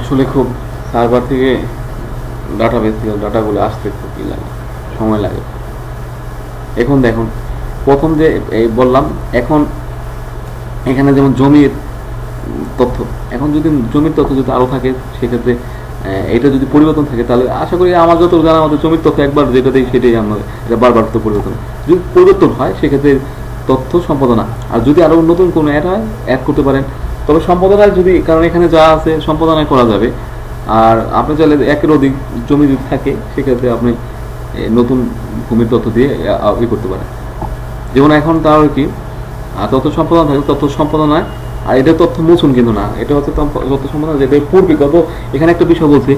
আসলে খুব সার্ভার থেকে ডাটাবেস থেকে ডাটাগুলো আসতে খুব সময় লাগে। এখন দেখুন প্রথম যে বললাম, এখন এখানে যেমন জমির তথ্য, এখন যদি জমির তথ্য যদি আরও থাকে সেক্ষেত্রে এটা যদি পরিবর্তন থাকে তাহলে আশা করি আমার যত জানা আমাদের জমির তথ্য একবার যেটা দিই সেটাই আমাদের এটা বারবার তো পরিবর্তন যদি পরিবর্তন হয় সেক্ষেত্রে তথ্য সম্পাদনা আর যদি আরও নতুন কোনো অ্যাড হয় অ্যাড করতে পারেন। তবে সম্পাদনায় যদি, কারণ এখানে যা আছে সম্পাদনায় করা যাবে, আর আপনি চাইলে একের অধিক জমি যদি থাকে সেক্ষেত্রে আপনি নতুন ভূমির তথ্য দিয়ে ই করতে পারেন। যেমন এখন তার কি তথ্য সম্পাদনা থাকে, তথ্য সম্পাদনায় আর এটা তথ্য মোচন কিন্তু না, এটা হচ্ছে তথ্য সম্পাদনা যেটা পূর্বে গত। এখানে একটা বিষয় বলছি,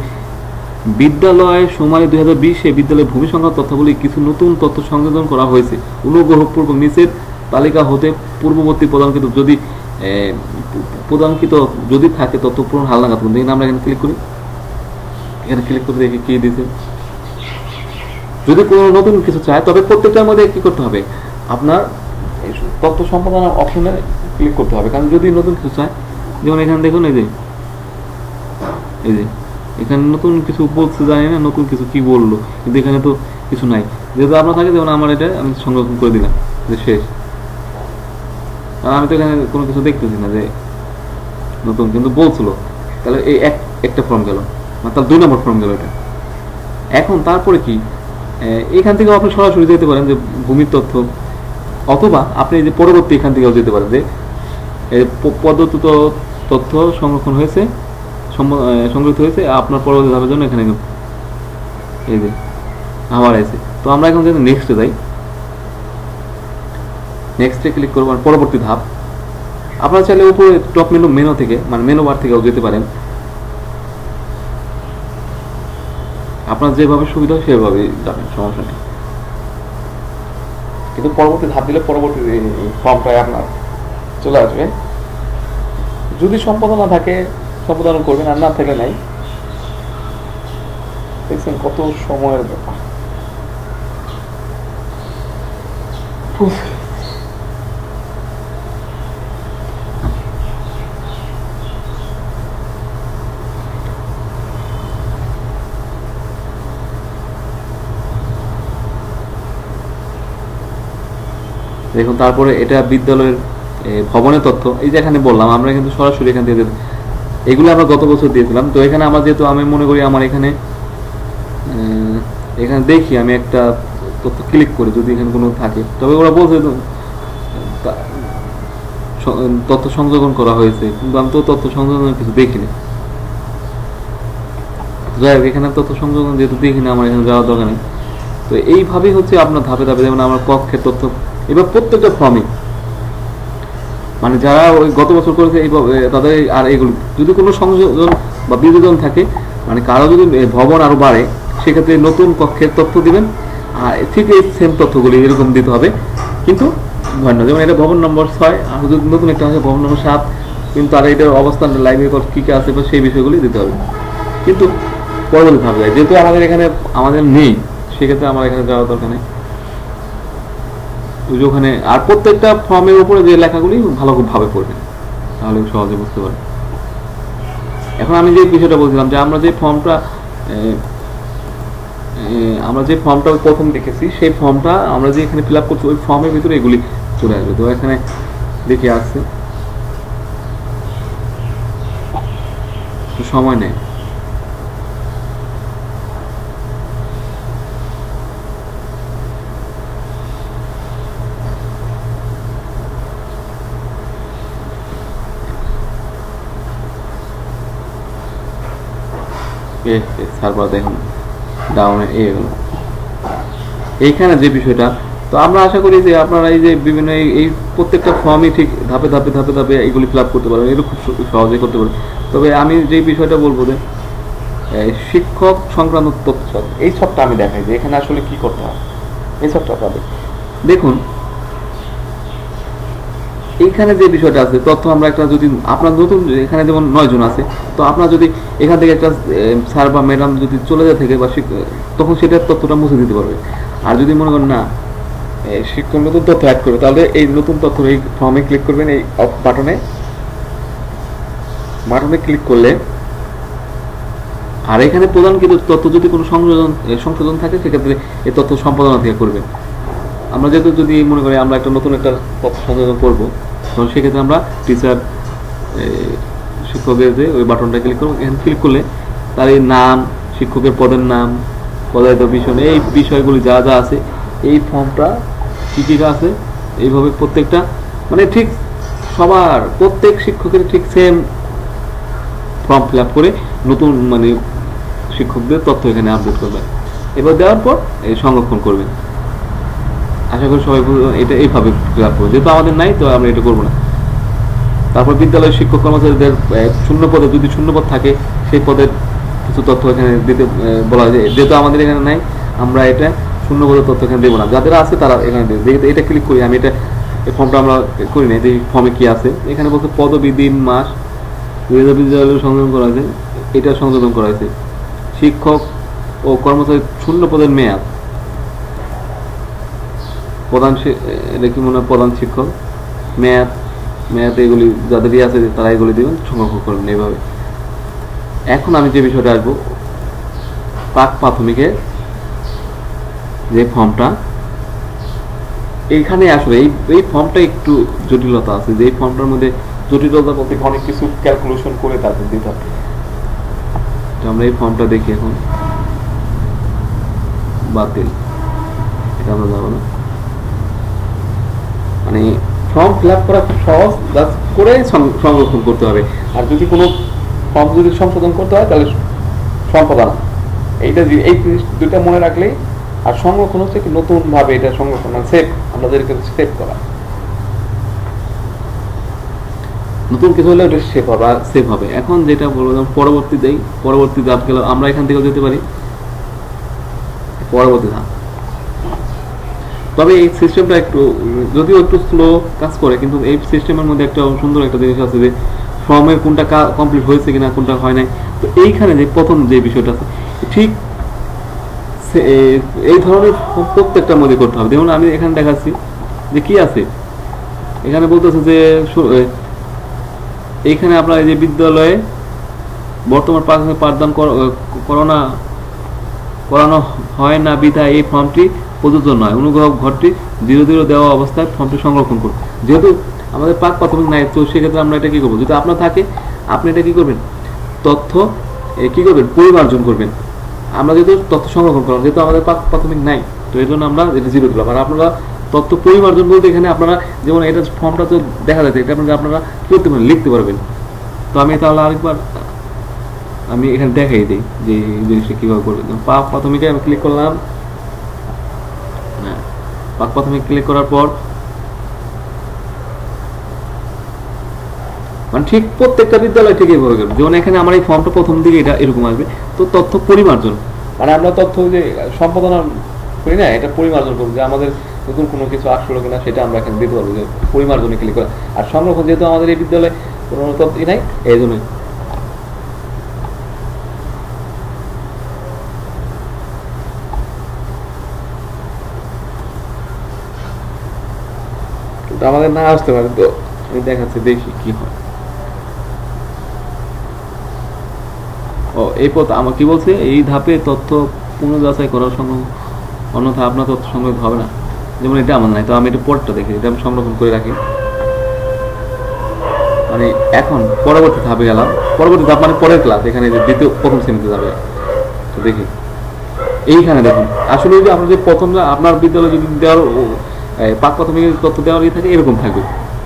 বিদ্যালয়ের সময় 2020-এ বিদ্যালয়ের ভূমি সংক্রান্ত তথ্যগুলি কিছু নতুন তথ্য সংযোজন করা হয়েছে। অনুগ্রহপূর্বক নিচের তালিকা হতে পূর্ববর্তী প্রদানকৃত যদি প্রদানকৃত যদি থাকে তথ্য পূরণ হালনাগাদ করুন। দেখুন আমরা এখানে ক্লিক করি, এখানে ক্লিক করে দেখি কি দিতে। যদি কোনো নতুন কিছু চায় তবে প্রত্যেকটার মধ্যে কি করতে হবে, আপনার তথ্য সম্পাদনার অপশনে ক্লিক করতে হবে। কারণ যদি নতুন কিছু চায়, যেমন এখানে দেখুন এই যে এখানে নতুন কিছু বলছে, জানি না নতুন কিছু কি বললো, কিন্তু এখানে তো কিছু নাই। যেহেতু আপনার থাকে, যেমন আমার এটা আমি সংরক্ষণ করে দিলাম যে শেষ, কারণ আমি তো এখানে কোনো কিছু দেখতেছি না যে নতুন কিন্তু বলছিল। তাহলে এই একটা ফর্ম গেল, তাহলে 2 নম্বর ফর্ম গেল এটা। এখন তারপরে কি এখান থেকেও আপনি সরাসরি যেতে পারেন যে ভূমির তথ্য, অথবা আপনি যে পরবর্তী এখান থেকেও যেতে পারেন যে পদ্ধত তথ্য সংরক্ষণ হয়েছে সংরক্ষিত হয়েছে আপনার পরবর্তী ধাপের জন্য। এখানে এই যে আবার আছে, তো আমরা এখন যদি নেক্সটে যাই, নেক্সটে ক্লিক করব আর পরবর্তী ধাপ। আপনারা চাইলে উপরে টপ মেনু থেকে মানে মেনু বার থেকেও যেতে পারেন, আপনার যেভাবে সুবিধা হয় সেভাবে যাবেন, সমস্যা নেই। কিন্তু পরবর্তী ধাপ দিলে পরবর্তী ফর্মটায় আপনার চলে আসবে। যদি সম্পাদনা থাকে সম্পাদনা করবেন, আর না থাকলে নাই। দেখছেন কত সময়ের ব্যাপার। দেখুন তারপরে এটা বিদ্যালয়ের ভবনের তথ্য, এই যে এখানে বললাম আমরা কিন্তু সরাসরি এখান থেকে এগুলো আমরা গত বছর দিয়েছিলাম। তো এখানে আমার যেহেতু আমি মনে করি আমার এখানে এখানে দেখি আমি একটা তথ্য ক্লিক করি যদি এখানে কোনো থাকে, তবে ওরা বলছে তথ্য সংযোজন করা হয়েছে, কিন্তু আমি তো তথ্য সংযোজনের কিছু দেখিনি। যাই হোক এখানে তথ্য সংযোজন যেহেতু দেখিনি আমার এখানে যাওয়ার দরকার নেই। তো এইভাবেই হচ্ছে আপনার ধাপে ধাপে, যেমন আমার কক্ষের তথ্য এবার প্রত্যেকটা ফর্মে মানে যারা ওই গত বছর করেছে এইভাবে তাদের। আর এগুলো যদি কোনো সংযোজন বা বিয়োজন থাকে, মানে কারো যদি ভবন আরও বাড়ে সেক্ষেত্রে নতুন কক্ষের তথ্য দিবেন, আর ঠিক এই সেম তথ্যগুলি এরকম দিতে হবে। কিন্তু ধন্য যেমন এটা ভবন নম্বর 6, আর যদি নতুন একটা আছে ভবন নম্বর 7, কিন্তু আর এটার অবস্থান লাইভ রেকর্ড কী কী আছে সেই বিষয়গুলি দিতে হবে। কিন্তু পরবর্তী ভাবে যায়, যেহেতু আমাদের এখানে আমাদের নেই সেক্ষেত্রে আমার এখানে যাওয়া দরকার নেই। ওখানে আর প্রত্যেকটা ফর্মের উপরে যে লেখাগুলি ভালো ভাবে পড়বেন, তাহলে সহজে বুঝতে পারবেন। এখন আমি যে বিষয়টা বলছিলাম যে আমরা যে ফর্মটা প্রথম দেখেছি সেই ফর্মটা আমরা যে এখানে ফিল আপ করছি ওই ফর্মের ভিতরে এগুলি চলে আসবে। তো এখানে দেখে আসছে সময় নেই, দেখুন ডাউনে এগুলো এইখানে যে বিষয়টা। তো আমরা আশা করি যে আপনারা এই যে বিভিন্ন এই প্রত্যেকটা ফর্মই ঠিক ধাপে ধাপে ধাপে ধাপে এইগুলি ফিল আপ করতে পারবেন, এগুলো খুব সহজে করতে পারবেন। তবে আমি যে বিষয়টা বলবো যে শিক্ষক সংক্রান্ত তথ্য, এই সবটা আমি দেখাই যে এখানে আসলে কি করতে হয়। এই সবটা পাবে দেখুন এইখানে যে বিষয়টা আছে তথ্য আমরা একটা যদি আপনারা নতুন এখানে যেমন 9 জন আছে তো আপনারা যদি এখান থেকে একটা স্যার বা ম্যাডাম যদি চলে যায় থেকে বা তখন সেটার তথ্যটা মুছে দিতে পারবে। আর যদি মনে করেন না শিক্ষক নতুন তথ্য অ্যাড করবে তাহলে এই নতুন তথ্য এই ফর্মে ক্লিক করবেন, এই বাটনে ক্লিক করলে আর এখানে প্রধান কিন্তু তথ্য যদি কোনো সংশোধন থাকে সেক্ষেত্রে এই তথ্য সম্পাদনা থেকে করবেন। আমরা যেহেতু যদি মনে করি আমরা একটা নতুন একটা তথ্য সংযোজন করবো তখন সেক্ষেত্রে আমরা টিচার শিক্ষকের যে ওই বাটনটা ক্লিক করবো, এখানে ক্লিক করলে তার এই নাম, শিক্ষকের পদের নাম, পদায়িত বিষয়, এই বিষয়গুলি যা যা আছে এই ফর্মটা কী কী আছে এইভাবে প্রত্যেকটা মানে ঠিক সবার প্রত্যেক শিক্ষকের ঠিক সেম ফর্ম ফিল আপ করে নতুন মানে শিক্ষকদের তথ্য এখানে আপডেট করবেন। এবার দেওয়ার পর এই সংরক্ষণ করবেন। আশা করি সবাই এটা এইভাবে ফিল আপ করবো, যেহেতু আমাদের নাই তো আমরা এটা করবো না। তারপর বিদ্যালয়ের শিক্ষক কর্মচারীদের শূন্য পদে যদি শূন্য পদ থাকে সেই পদের কিছু তথ্য এখানে দিতে বলা হয়, যেহেতু আমাদের এখানে নাই আমরা এটা শূন্য পদের তথ্য এখানে দেবো না, যাদের আছে তারা এখানে দেবে। এটা ক্লিক করি আমি, এটা ফর্মটা আমরা করি না, এই ফর্মে কী আছে এখানে বলতে পদবি, দিন, মাস 2020 সংযোজন করা হয়েছে, এটা সংযোজন করা হয়েছে। শিক্ষক ও কর্মচারী শূন্য পদের মেয়াদ, প্রধান কি মনে হয় প্রধান শিক্ষক মেয়াদ এগুলি যাদেরই আছে তারা এগুলি দেবেন, সংরক্ষণ করবেন এইভাবে। এখন আমি যে বিষয়টা আসবো প্রাক প্রাথমিকের যে ফর্মটা, এইখানে আসলে এই ফর্মটা একটু জটিলতা আছে, যে এই ফর্মটার মধ্যে জটিলতা বলতে অনেক কিছু ক্যালকুলেশন করে তাদের দিতে হবে। তো আমরা এই ফর্মটা দেখি, এখন বাতিল, এটা আমরা যাবো না, মানে ফর্ম ফিল আপ করা খুব সহজ, জাস্ট করে সংরক্ষণ করতে হবে। আর যদি কোনো ফর্ম যদি সংশোধন করতে হয় তাহলে সম্পাদনা, এইটা এই দুইটা মনে রাখলেই। আর সংরক্ষণ হচ্ছে কি নতুনভাবে এটা সংরক্ষণ মানে সেভ, আমাদেরকে সেভ করা, নতুন কিছু হলে ওটা সেভ হবে। এখন যেটা বললাম পরবর্তী দেই, পরবর্তী ধাপ গেল, আমরা এখান থেকে যেতে পারি পরবর্তী ধাপ। তবে এই সিস্টেমটা একটু যদিও একটু স্লো কাজ করে কিন্তু এই সিস্টেমের মধ্যে একটা সুন্দর একটা জিনিস আছে যে ফর্মের কোনটা কমপ্লিট হয়েছে কিনা কোনটা হয় নাই। তো এইখানে যে প্রথম যে বিষয়টা আছে ঠিক এই ধরনের প্রত্যেকটা মধ্যে করতে হবে। যেমন আমি এখানে দেখাচ্ছি যে কি আছে, এখানে বলতেছে যে এইখানে আপনার এই যে বিদ্যালয়ে বর্তমান প্রাথমিক পাঠদান করানো হয় না বিধায় এই ফর্মটি প্রযোজ্য নয়, অনুগ্রহ ঘরটি 0-0 দেওয়া অবস্থায় ফর্মটি সংরক্ষণ করুন। যেহেতু আমাদের প্রাক প্রাথমিক নাই তো সেক্ষেত্রে আমরা এটা কী করবো, যদি আপনার থাকে আপনি এটা কী করবেন তথ্য কী করবেন পরিমার্জন করবেন। আমরা যেহেতু তথ্য সংরক্ষণ করলাম যেহেতু আমাদের প্রাক প্রাথমিক নাই তো এই জন্য আমরা এটা 0 দিলাম। আর আপনারা তথ্য পরিমার্জন বলতে এখানে আপনারা যেমন এটা ফর্মটা তো দেখা যাচ্ছে এটা আপনারা করতে পারেন, লিখতে পারবেন। তো আমি তাহলে আরেকবার আমি এখানে দেখাই দিই যে জিনিসটা কীভাবে করবেন। প্রাক প্রাথমিকে আমি ক্লিক করলাম, হ্যাঁ প্রাক প্রাথমিক ক্লিক করার পর মানে ঠিক প্রত্যেকটা বিদ্যালয় ঠিক এইভাবে করবেন। যেমন এখানে আমার এই ফর্মটা প্রথম দিকে এটা এরকম আসবে, তো তথ্য পরিমার্জন মানে আমরা তথ্য যে সম্পাদনা করি না এটা পরিমার্জন করবো, যে আমাদের নতুন কোনো কিছু আসলো কিনা সেটা আমরা এখানে দিতে পারবো, যে পরিমার্জনে ক্লিক করা। আর সংরক্ষণ যেহেতু আমাদের এই বিদ্যালয়ে কোনো তথ্য নাই এই জন্য আমাদের না আসতে পারে। তো আমি দেখাচ্ছি দেখি কি হয়। ও এই পথ আমার কি বলছে এই ধাপে তথ্য পুনর্যাচাই করার সময় অন্যথা আপনার তথ্য সংগ্রহ হবে না, যেমন এটা আমার নাই তো আমি এটা পরটা দেখি, এটা আমি সংরক্ষণ করে রাখি। মানে এখন পরবর্তী ধাপে গেলাম, পরবর্তী ধাপ মানে পরের ক্লাস, এখানে যে দ্বিতীয় প্রথম শ্রেণীতে যাবে। তো দেখি এইখানে দেখুন আসলে যদি আপনার যে প্রথম আপনার বিদ্যালয় যদি দেওয়ার প্রাক প্রাথমিক তথ্য দেওয়ার ইয়ে থাকে এরকম থাকবে।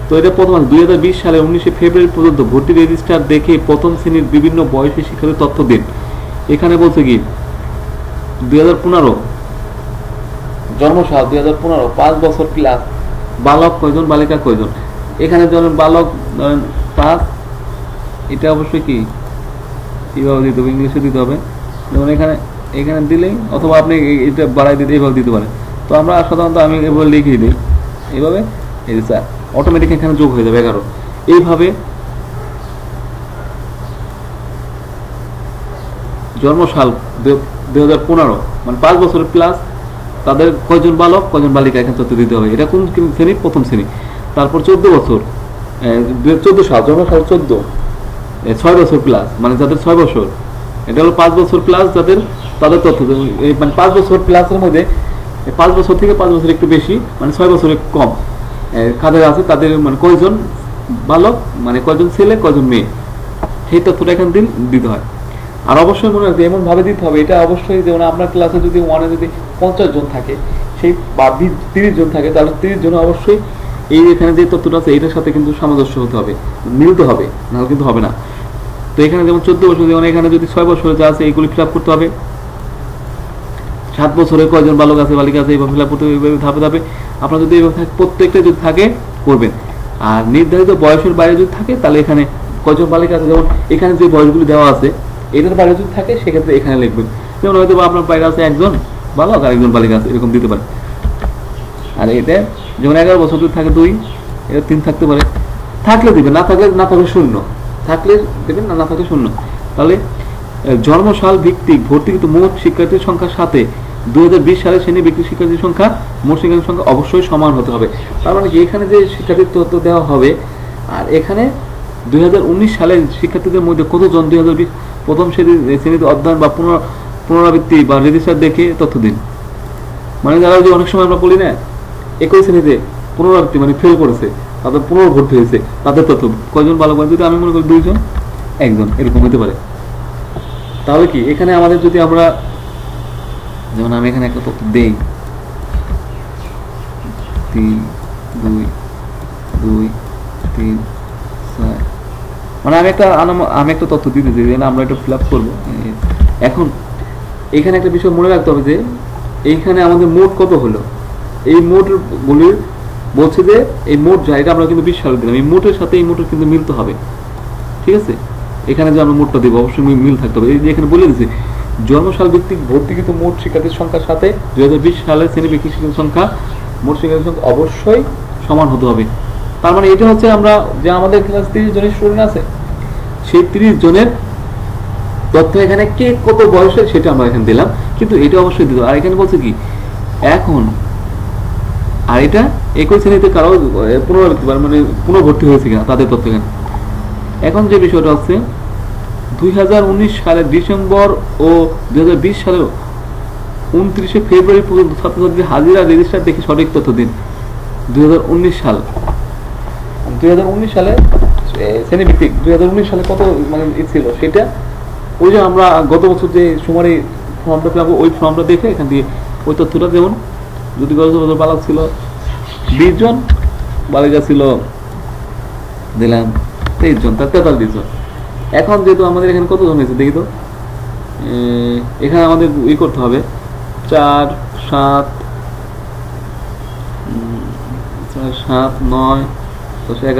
তো এটা প্রথম 2020 সালে 19 ফেব্রুয়ারি পর্যন্ত ভর্তি রেজিস্টার দেখে প্রথম শ্রেণীর বিভিন্ন বয়সী শিক্ষার্থীর তথ্য দিন। এখানে বলছে কি 2015 জন্মসাল 2015 5 বছর ক্লাস, বালক কয়জন বালিকা কয়জন। এখানে ধরেন বালক ধরেন 5, এটা অবশ্যই কি এইভাবে দিতে হবে, ইংলিশে দিতে হবে, যেমন এখানে এখানে দিলেই অথবা আপনি এটা বাড়াই দিতে এইভাবে দিতে পারেন। তো আমরা সাধারণত আমি এভাবে লিখিয়ে দিই এইভাবে, এই যে অটোমেটিক এখানে যোগ হয়ে যাবে 11। এইভাবে জন্মসাল 2015 মানে 5 বছরের প্লাস তাদের কয়জন বালক কয়জন বালিকা এখানে তথ্য দিতে হবে। এটা কোন শ্রেণী? প্রথম শ্রেণী। তারপর 14 বছর 14 সাল জন্মসাল 14 6 বছর প্লাস মানে যাদের 6 বছর, এটা হলো 5 বছর প্লাস যাদের তাদের তথ্য এই মানে 5 বছর প্লাসের মধ্যে 5 বছর থেকে 5 বছর একটু বেশি মানে 6 বছরের কম কাদের আছে তাদের মানে কয়জন বালক মানে কয়জন ছেলে কয়জন মেয়ে সেই তথ্যটা এখানে দিতে হয়। আর অবশ্যই মনে রাখতে এমন ভাবে দিতে হবে এটা অবশ্যই যেমন আপনার ক্লাসে যদি 1 এ যদি 50 জন থাকে সেই বা 30 জন থাকে তাহলে 30 জন অবশ্যই এই এখানে যে তথ্যটা আছে এটার সাথে কিন্তু সামঞ্জস্য হতে হবে, মিলতে হবে, নাহলে কিন্তু হবে না। তো এখানে যেমন 14 বছর যেমন এখানে যদি 6 বছরে যা আছে এইগুলি ফিল আপ করতে হবে। 7 বছরে কয়জন বালক আছে বালিকা আছে এইভাবে ফিল আপ করতে হবে ধাপে ধাপে। আপনারা যদি এইভাবে প্রত্যেকটা যদি থাকে করবেন। আর নির্ধারিত বয়সের বাইরে যদি থাকে তাহলে এখানে কয়জন বালিকা আছে যেমন এখানে যে বয়সগুলি দেওয়া আছে এটার বাইরে যদি থাকে সেক্ষেত্রে এখানে লিখবেন। যেমন হয়তো আপনার বাইরে আছে একজন বালক আর একজন বালিকা আছে এরকম দিতে পারেন। আর এটা যেমন 11 বছর যদি থাকে 2 এটা 3 থাকতে পারে, থাকলে দিবেন, না থাকলে না থাকলে 0, থাকলে দেবেন, না থাকলে 0। তাহলে জন্মসাল ভিত্তিক ভর্তিকৃত মোট শিক্ষার্থীর সংখ্যার সাথে 2020 সালের শ্রেণী ভিত্তিক শিক্ষার্থীর সংখ্যা মোট শিক্ষার্থীর সংখ্যা অবশ্যই সমান হতে হবে। তার মানে এখানে যে শিক্ষার্থীর তথ্য দেওয়া হবে আর এখানে 2019 সালের শিক্ষার্থীদের মধ্যে কতজন 2020 প্রথম শ্রেণীতে অধ্যয়ন বা পুনরাবৃত্তি বা রেজিস্টার দেখে তথ্য দিন। মানে যারা যে অনেক সময় আমরা বলি না একই শ্রেণীতে পুনরাবৃত্তি মানে ফেল করেছে তাদের পুনর্ভর্তি হয়েছে তাদের তথ্য কয়জন বালক বালিকা, যদি আমি মনে করি 2 জন 1 জন এরকম হতে পারে। তাহলে কি এখানে আমাদের যদি আমরা যেমন আমি এখানে একটা তথ্য দেই 3 2 2 3 4 মানে আমি একটা তথ্য দিতে চাই যে আমরা এটা ফিল আপ করবো। এখন এখানে একটা বিষয় মনে রাখতে হবে যে এইখানে আমাদের মোট কত হলো এই মোটগুলির বলছে যে এই মোট যা এটা আমরা কিন্তু 20 সালে দিলাম এই মোটের সাথে এই মোটের কিন্তু মিলতে হবে, ঠিক আছে? এখানে যে আমরা মোটটা দেবো অবশ্যই মিল থাকতে হবে। এই যে এখানে বলে দিয়েছি জন্মসাল ভিত্তিক ভর্তিকৃত মোট শিক্ষার্থীর সংখ্যার সাথে 2020 সালের শ্রেণী ভিত্তিক শিক্ষার্থীর সংখ্যা মোট শিক্ষার্থীর সংখ্যা অবশ্যই সমান হতে হবে। তার মানে এটা হচ্ছে আমরা যে আমাদের ক্লাস 30 জনের স্টুডেন্ট আছে সেই 30 জনের তথ্য এখানে কে কত বয়সের সেটা আমরা এখানে দিলাম, কিন্তু এটা অবশ্যই দিতে হবে। আর এখানে বলছে কি এখন আর এটা একই শ্রেণীতে কারো পুনরাবৃত্তি মানে পুনর্ভর্তি হয়েছে কিনা তাদের তথ্য এখানে। এখন যে বিষয়টা হচ্ছে 2019 সালের ডিসেম্বর ও 2020 সালের 29 ফেব্রুয়ারি পর্যন্ত ছাত্রছাত্রীদের হাজিরা রেজিস্টার দেখে সঠিক তথ্য দিন। 2019 সালে শ্রেণীভিত্তিক 2019 সালে কত মানে ছিল সেটা ওই যে আমরা গত বছর যে সুমারি ফর্মটা পেলাম ওই ফর্মটা দেখে এখান দিয়ে ওই তথ্যটা যেমন যদি গত বছর বালক ছিল 20 জন বালিকা ছিল দিলাম 23 জন তার 43 জন। এখন যেহেতু আমাদের এখানে কতজন হয়েছে দেখি তো এখানে আমাদের ই করতে হবে 4 7 9 10 11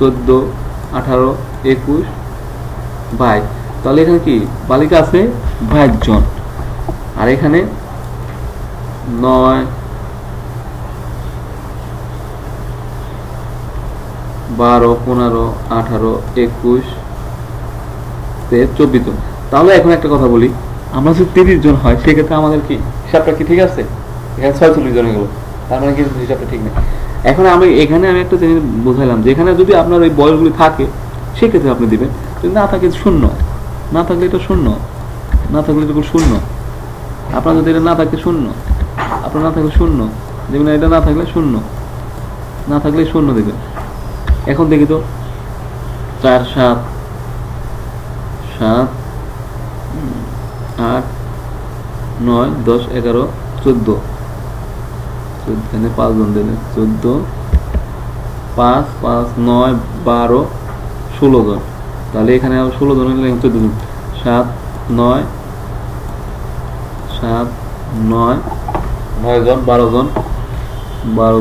14 18 21 22। তাহলে এখানে কি বালিকা আছে 22 জন আর এখানে 9 12 15 18 21 24 জন। তাহলে এখন একটা কথা বলি আমরা যদি 30 জন হয় সেক্ষেত্রে আমাদের কি হিসাবটা কি ঠিক আছে? এখানে 46 জন হয়ে গেল, তার মানে কি হিসাবটা ঠিক না। এখন আমি এখানে আমি একটা জিনিস বোঝাইলাম যেখানে যদি আপনার ওই বয়সগুলি থাকে সেক্ষেত্রে আপনি দিবেন, যদি না থাকে 0, না থাকলে এটা 0, না থাকলে এটা 0, আপনার যদি এটা না থাকে 0, আপনার না থাকলে 0 দেবেন, এটা না থাকলে 0, না থাকলে 0 দেবেন। এখন দেখি তো 4 7 7 8 9 10 11 14 এখানে 5 জন দিলেন 14 5 5 9 12 16 জন। তাহলে এখানে 16 জনের লেন 14 জন 7 9 7 9 9 জন 12 জন 13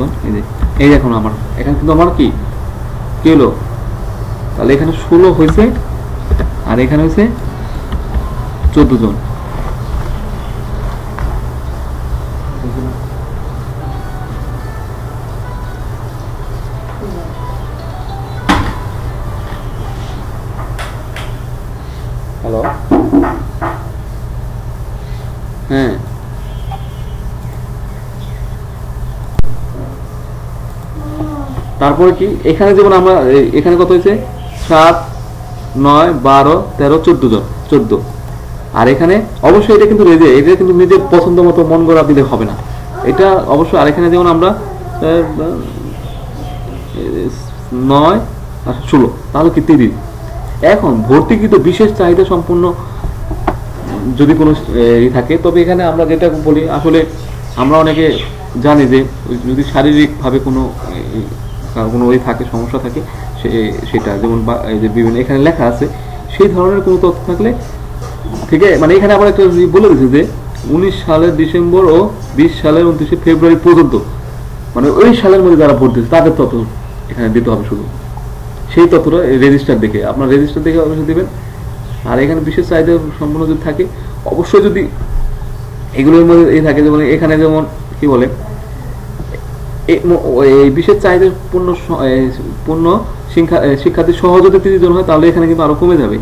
জন। এই এখন আমার এখানে কিন্তু আমার কি কেলো তাহলে এখানে 16 হয়েছে আর এখানে হয়েছে 14 জন। हैं। तारपर कि एखाने जेमन आमरा एखाने कत हयेछे 7 9 12 13 14 জন 14 আর এখানে অবশ্যই এটা কিন্তু রেজে এটা কিন্তু নিজের পছন্দমতো মন গড়া দিলে হবে না এটা অবশ্যই। আর এখানে যেমন আমরা 9 আর 16 তাহলে কি 30। এখন ভর্তিকৃত বিশেষ চাহিদা সম্পূর্ণ যদি কোনো ই থাকে তবে এখানে আমরা যেটা বলি আসলে আমরা অনেকে জানি যে যদি শারীরিকভাবে কোনো ওই থাকে সমস্যা থাকে সেটা যেমন এই যে বিভিন্ন এখানে লেখা আছে সেই ধরনের কোনো তথ্য থাকলে ঠিক আছে। মানে এখানে আমরা একটা বলে দিয়েছি যে 19 সালের ডিসেম্বর ও 20 সালের 29 ফেব্রুয়ারি পর্যন্ত মানে ওই সালের মধ্যে যারা ভর্তি হচ্ছে তাদের তথ্য এখানে দিতে হবে শুধু সেই তথ্যটা রেজিস্টার দেখে আপনার রেজিস্টার দেখে অবশ্যই দিবেন। আর এখানে বিশেষ চাহিদা সম্পূর্ণ যদি থাকে অবশ্যই যদি এগুলোর মধ্যে এই থাকে যেমন এখানে যেমন কি বলে এই বিশেষ চাহিদা পূর্ণ শিক্ষার্থী সহ যদি 30 জন হয় তাহলে এখানে কিন্তু আরো কমে যাবে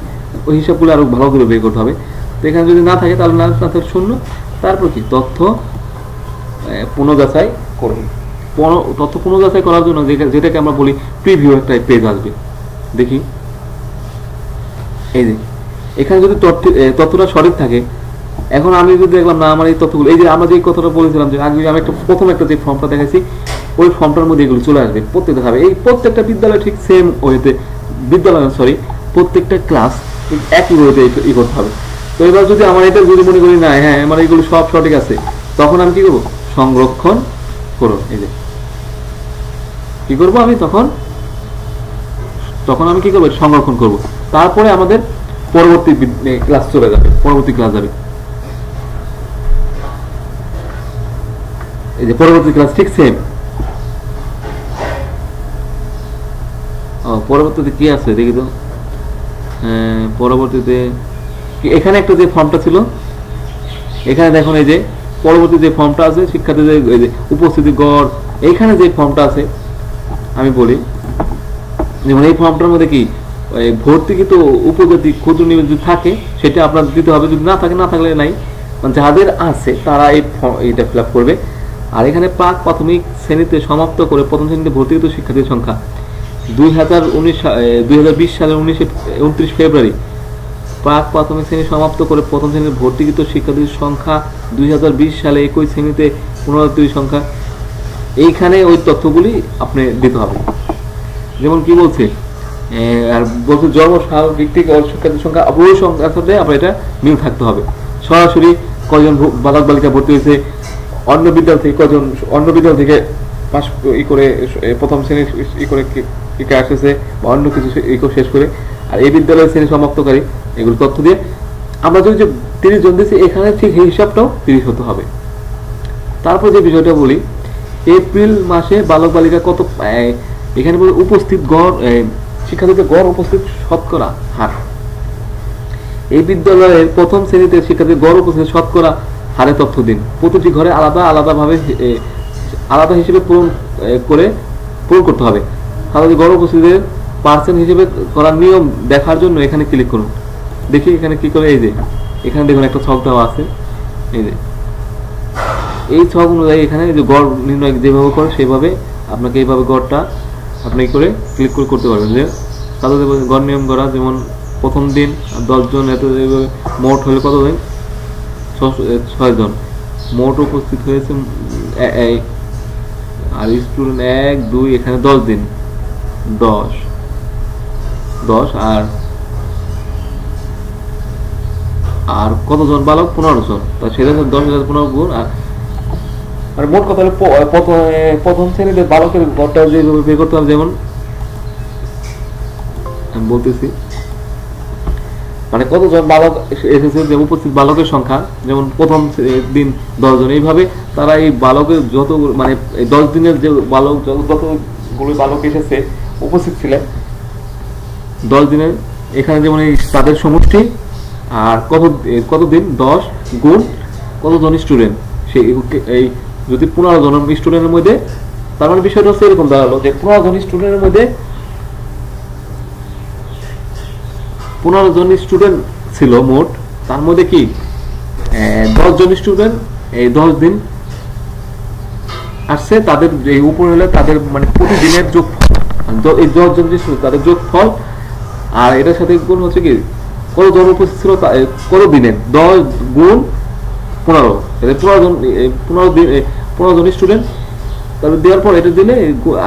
ওই হিসাবগুলো আরো ভালো করে বের করতে হবে। তো এখানে যদি না থাকে তাহলে না থাকে 0। তারপর কি তথ্য পুনর্যাচাই করুন। তথ্য পুনর্যাচাই করার জন্য যেটাকে আমরা বলি প্রিভিউ একটা পেজ আসবে দেখি এই যে এখানে যদি তথ্যটা সঠিক থাকে। এখন আমি যদি দেখলাম না আমার এই তথ্যগুলো এই যে আমরা যে কথাটা বলেছিলাম যে আগে আমি প্রথম একটা যে ফর্মটা দেখাইছি ওই ফর্মটার মধ্যে এগুলো চলে আসবে প্রত্যেক দেখাবে এই প্রত্যেকটা বিদ্যালয় ঠিক সেম ওয়েতে প্রত্যেকটা ক্লাস একই ওয়েতে ই করতে হবে। তো এবার যদি আমার এটা যদি মনে করি না হ্যাঁ আমার এগুলো সব সঠিক আছে তখন আমি কি করবো সংরক্ষণ করুন। এই যে কি করবো আমি তখন আমি কি করবো সংরক্ষণ করব। তারপরে আমাদের পরবর্তী ক্লাস চলে যাবে পরবর্তী ক্লাস যাবে এই যে পরবর্তী ক্লাস ঠিক সেম পরবর্তীতে কি আছে দেখি তো পরবর্তীতে এখানে একটা যে ফর্মটা ছিল এখানে দেখুন এই যে পরবর্তী যে ফর্মটা আছে শিক্ষার্থীদের উপস্থিতি গড় এখানে যে ফর্মটা আছে আমি বলি যেমন এই ফর্মটার মধ্যে কি ভর্তিকৃত উপজাতি ক্ষুদ্র যদি থাকে সেটা আপনার দিতে হবে যদি না থাকলে নাই মানে যাদের আছে তারা এটা ফিল আপ করবে। আর এখানে প্রাথমিক শ্রেণীতে সমাপ্ত করে প্রথম শ্রেণীতে ভর্তিকৃত শিক্ষার্থীর সংখ্যা 2020 সালের 29 ফেব্রুয়ারি প্রাথমিক শ্রেণী সমাপ্ত করে প্রথম শ্রেণীর ভর্তিকৃত শিক্ষার্থীর সংখ্যা 2020 সালে একই শ্রেণীতে 39 সংখ্যা এইখানে ওই তথ্যগুলি আপনি দিতে হবে। যেমন কি বলছে আর বলছে জন্ম সাল ভিত্তিক শিক্ষার্থীর সংখ্যা ওই সংখ্যার সাথে আপনার এটা মিল থাকতে হবে। সরাসরি কয়জন বালক বালিকা ভর্তি হয়েছে অন্য বিদ্যালয় থেকে কয়জন অন্য বিদ্যালয় থেকে পাশ ই করে প্রথম শ্রেণী ই করে টিকে আসছে বা অন্য কিছু ই করে শেষ করে আর এই বিদ্যালয়ের শ্রেণী সমাপ্তকারী এগুলো তথ্য দিয়ে আমরা যদি 30 জন দিয়েছি এখানে ঠিক এই হিসাবটাও 30 হতে হবে। তারপর যে বিষয়টা বলি এপ্রিল মাসে বালক বালিকা কত এখানে বলে উপস্থিত গড় শিক্ষার্থীদের গড় উপস্থিত শতকরা হার এই বিদ্যালয়ের প্রথম শ্রেণীতে শিক্ষার্থীদের গড় উপস্থিত শতকরা হারে তথ্য দিন। প্রতিটি ঘরে আলাদা হিসেবে পূরণ করতে হবে। তাহলে গড় উপস্থিতির পার্সেন্ট হিসেবে করার নিয়ম দেখার জন্য এখানে ক্লিক করুন। দেখি এখানে কি করে এই যে এখানে দেখুন একটা ছক দেওয়া আছে এই যে এই ছক অনুযায়ী এখানে যে গড় নির্ণয় যেভাবে করে সেভাবে আপনাকে এইভাবে গড়টা আপনি করে ক্লিক করে করতে পারবেন। যে তাদের গড় নিয়ম করা যেমন প্রথম দিন 10 জন এত মোট হলে কত দিন 6 জন মোট উপস্থিত হয়েছে আর স্টুডেন্ট 1 2 এখানে 10 দিন 10 আর কতজন বালক 15 জন তা সেটা 10 15 গুণ আর মোট কথা হলো প্রথম শ্রেণীতে বালকের গড়টা যেভাবে বের করতে হবে যেমন আমি বলতেছি মানে কতজন বালক এসেছে যে উপস্থিত বালকের সংখ্যা যেমন প্রথম দিন 10 জন এইভাবে তারা এই বালকের যত মানে 10 দিনের যে বালক যতগুলো বালক এসেছে উপস্থিত ছিলেন 10 দিনের এখানে যেমন তাদের সমষ্টি আর কতদিন 10 গুণ কতজন স্টুডেন্ট সেই এই যদি 15 জন স্টুডেন্টের মধ্যে তার মানে বিষয়টা হচ্ছে এরকম দাঁড়ালো যে 15 জন স্টুডেন্টের মধ্যে 15 জন স্টুডেন্ট ছিল মোট তার মধ্যে কি 10 जन स्टूडेंट 10 दिन আসছে তাদের এই উপরে হলো তাদের মানে প্রতিদিনের যোগফল তো এই 10 জন যে ছিল তাদের যোগফল আর এটার সাথে গুণ হচ্ছে কি কত জন উপস্থিত ছিল কত দিনে 10 গুণ 15 এর 15 জন স্টুডেন্ট তাহলে দেওয়ার পর এটা দিলে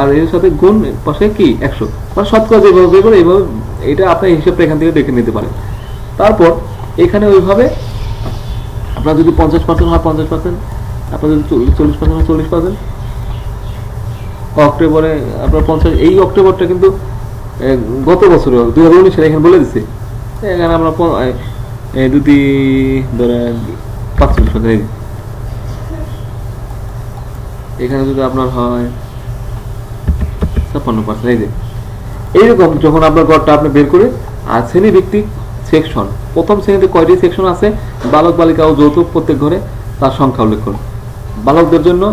আর এর সাথে গুণ পাশে কি 100 মানে শতকরা যেভাবে করে এইভাবে এটা আপনি হিসাবটা এখান থেকে দেখে নিতে পারেন তারপর এখানে ওইভাবে আপনারা যদি 50% হয় 50% আপনারা 40% 40% অক্টোবরে আপনারা 50 এই অক্টোবরটা কিন্তু গত বছর 2019 এর এখানে বলে দিয়েছে এখানে আমরা যদি ধরেন 45% এখানে যদি আপনার হয় 55% এই রকম যখন আপনার গড়টা আপনি বের করে আর শ্রেণী ভিত্তিক সেকশন প্রথম শ্রেণীতে কয়টি সেকশন আছে বালক বালিকা ও যৌথ প্রত্যেক ঘরে তার সংখ্যা উল্লেখ করুন বালকদের জন্য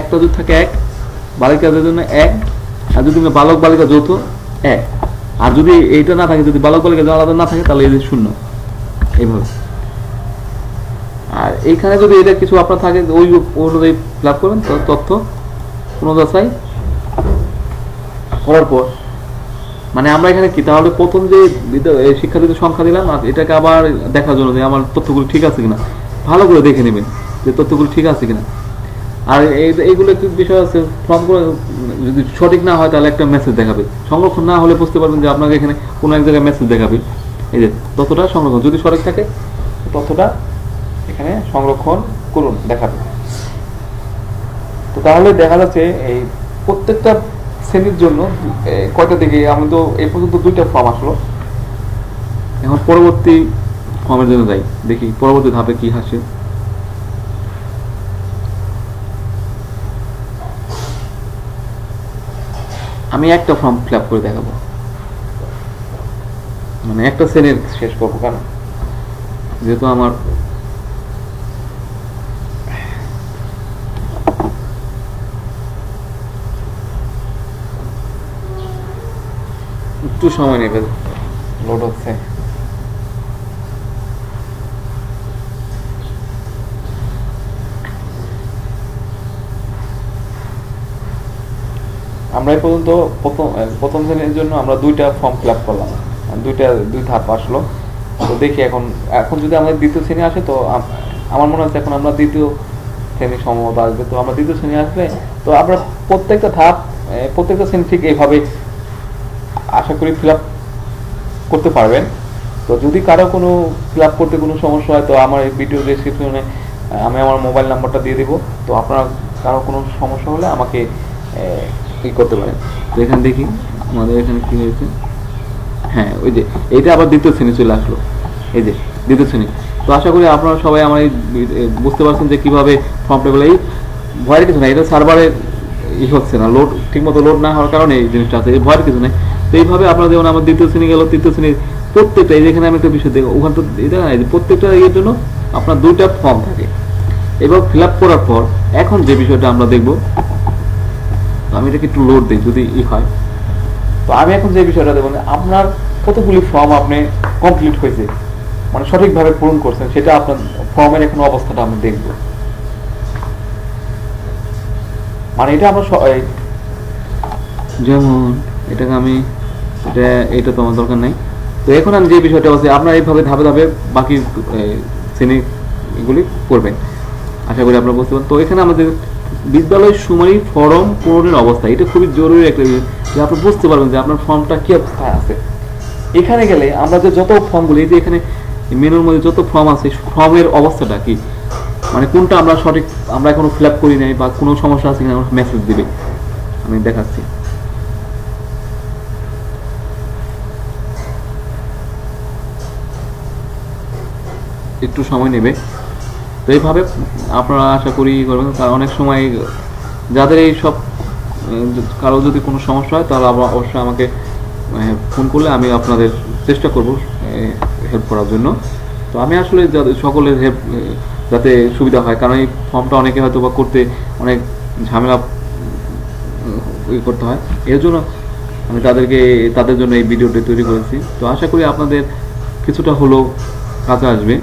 একটা যদি থাকে 1 বালিকাদের জন্য 1 আর যদি বালক বালিকা যৌথ 1 আর যদি এইটা না থাকে যদি বালক বালিকা আলাদা না থাকে তাহলে এই যে 0 এইভাবে আর এইখানে যদি এটা কিছু আপনারা থাকে ওই অনুযায়ী ফিল আপ করবেন তাহলে তথ্য পুনর্যাচাই করার পর মানে আমরা এখানে কি তাহলে প্রথম যে শিক্ষার্থীদের সংখ্যা দিলাম আর এটাকে আবার দেখার জন্য যে আমার তথ্যগুলো ঠিক আছে কিনা ভালো করে দেখে নেবেন যে তথ্যগুলো ঠিক আছে কিনা আর এইগুলো একটু বিষয় আছে ফর্ম করে যদি সঠিক না হয় তাহলে একটা মেসেজ দেখাবে সংরক্ষণ না হলে বুঝতে পারবেন যে আপনাকে এখানে কোন এক জায়গায় মেসেজ দেখাবে এই যে তথ্যটা সংরক্ষণ যদি সঠিক থাকে তথ্যটা এখানে সংরক্ষণ করুন দেখাবে তো তাহলে দেখা যাচ্ছে এই প্রত্যেকটা শ্রেণীর জন্য কয়টা দিকে আমি তো এই পর্যন্ত দুইটা ফর্ম আসলো এখন পরবর্তী ফর্মের জন্য যাই দেখি পরবর্তী ধাপে কি আসে আমি একটা ফর্ম ফিল আপ করে দেখাবো মানে একটা শ্রেণীর শেষ করব কারণ যেহেতু আমার একটু সময় নেবে লোড হচ্ছে আমরা এই পর্যন্ত প্রথম শ্রেণীর জন্য আমরা দুইটা ফর্ম ফিল আপ করলাম দুই ধাপ আসলো তো দেখি এখন যদি আমাদের দ্বিতীয় শ্রেণী আসে তো আমার মনে হচ্ছে এখন আমরা দ্বিতীয় শ্রেণী সম্ভবত আসবে তো আমরা দ্বিতীয় শ্রেণী আসলে তো আমরা প্রত্যেকটা ধাপ প্রত্যেকটা শ্রেণী ঠিক এইভাবে আশা করি ফিল আপ করতে পারবেন তো যদি কারো কোনো ফিল আপ করতে কোনো সমস্যা হয় তো আমার এই ভিডিও ডেসক্রিপশনে আমি আমার মোবাইল নাম্বারটা দিয়ে দেবো তো আপনার কারো কোনো সমস্যা হলে আমাকে কি করতে পারে তো এখান দেখি আমাদের এখানে কি হয়েছে হ্যাঁ ওই যে এটা আবার দ্বিতীয় শ্রেণী চলে আসলো এই যে দ্বিতীয় শ্রেণী তো আশা করি আপনারা সবাই আমার বুঝতে পারছেন যে কিভাবে ফর্মটা এই ভয়ের কিছু না এটা সার্ভারে ই হচ্ছে না লোড ঠিকমতো লোড না হওয়ার কারণে এই জিনিসটা আছে এই ভয়ের কিছু নেই তো এইভাবে আপনারা যেমন আমার দ্বিতীয় শ্রেণী গেল তৃতীয় শ্রেণীর প্রত্যেকটা এই যেখানে আমি একটা বিষয় দেখো ওখান তো এটা না প্রত্যেকটা ইয়ের জন্য আপনার দুইটা ফর্ম থাকে এবার ফিল আপ করার পর এখন যে বিষয়টা আমরা দেখবো আমি এটাকে একটু লোড দিই যদি ই হয় তো আমি এখন যে বিষয়টা দেখুন আপনার কতগুলি ফর্ম আপনি কমপ্লিট হয়েছে মানে সঠিকভাবে পূরণ করছেন সেটা আপনার ফর্মের এখন অবস্থাটা আমি দেখব মানে এটা আমরা যেমন এটাকে আমি এটা তো আমার দরকার নাই তো এখন আমি যে বিষয়টা আছে আপনার এইভাবে ধাপে ধাপে বাকি শ্রেণীগুলি করবেন আশা করি আপনারা বুঝতে পারেন তো এখানে আমাদের বিদ্যালয় সুমারি ফর্ম পূরণের অবস্থা এটা খুবই জরুরি একটা বিষয় যে আপনি বুঝতে পারবেন যে আপনার ফর্মটা কি অবস্থায় আছে এখানে গেলে আমরা যে যত ফর্মগুলো এই যে এখানে মেনুর মধ্যে যত ফর্ম আছে ফর্মের অবস্থাটা কি মানে কোনটা আমরা সঠিক আমরা এখনো ফিল আপ করি নাই বা কোনো সমস্যা আছে কিনা আমরা মেসেজ দিবে আমি দেখাচ্ছি একটু সময় নেবে তো এইভাবে আপনারা আশা করি করবেন কারণ অনেক সময় যাদের এই সব কারো যদি কোনো সমস্যা হয় তাহলে আবার অবশ্যই আমাকে ফোন করলে আমি আপনাদের চেষ্টা করব হেল্প করার জন্য তো আমি আসলে সকলের হেল্প যাতে সুবিধা হয় কারণ এই ফর্মটা অনেকে হয়তো বা করতে অনেক ঝামেলা করতে হয় এর জন্য আমি তাদের জন্য এই ভিডিওটি তৈরি করেছি তো আশা করি আপনাদের কিছুটা হলেও কাজে আসবে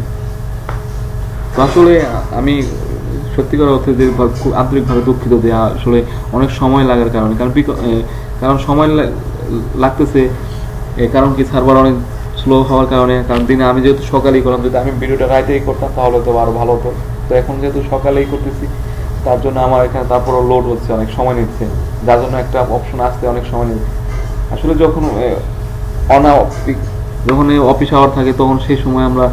तो आसले आमी सत्यिकार अर्थे जे खूब आंतरिकभावे दुखित जे आसले अनेक समय लागार कारणे कारण समय लागतेছে कारण कि সার্ভার अनेक स्लो হওয়ার কারণে कारण दिन आमी যেহেতু সকালেই করলাম যদি আমি ভিডিওটা রাতেই করতাম তাহলে তো আরো ভালো হতো তো এখন যেহেতু সকালেই করতেছি তার জন্য আমার এখানে তারপরও লোড হচ্ছে অনেক সময় নিচ্ছে যার জন্য একটা অপশন আসতে অনেক সময় নিচ্ছে আসলে যখন অন যখন অফিস আওয়ার থাকে তখন সেই সময় আমরা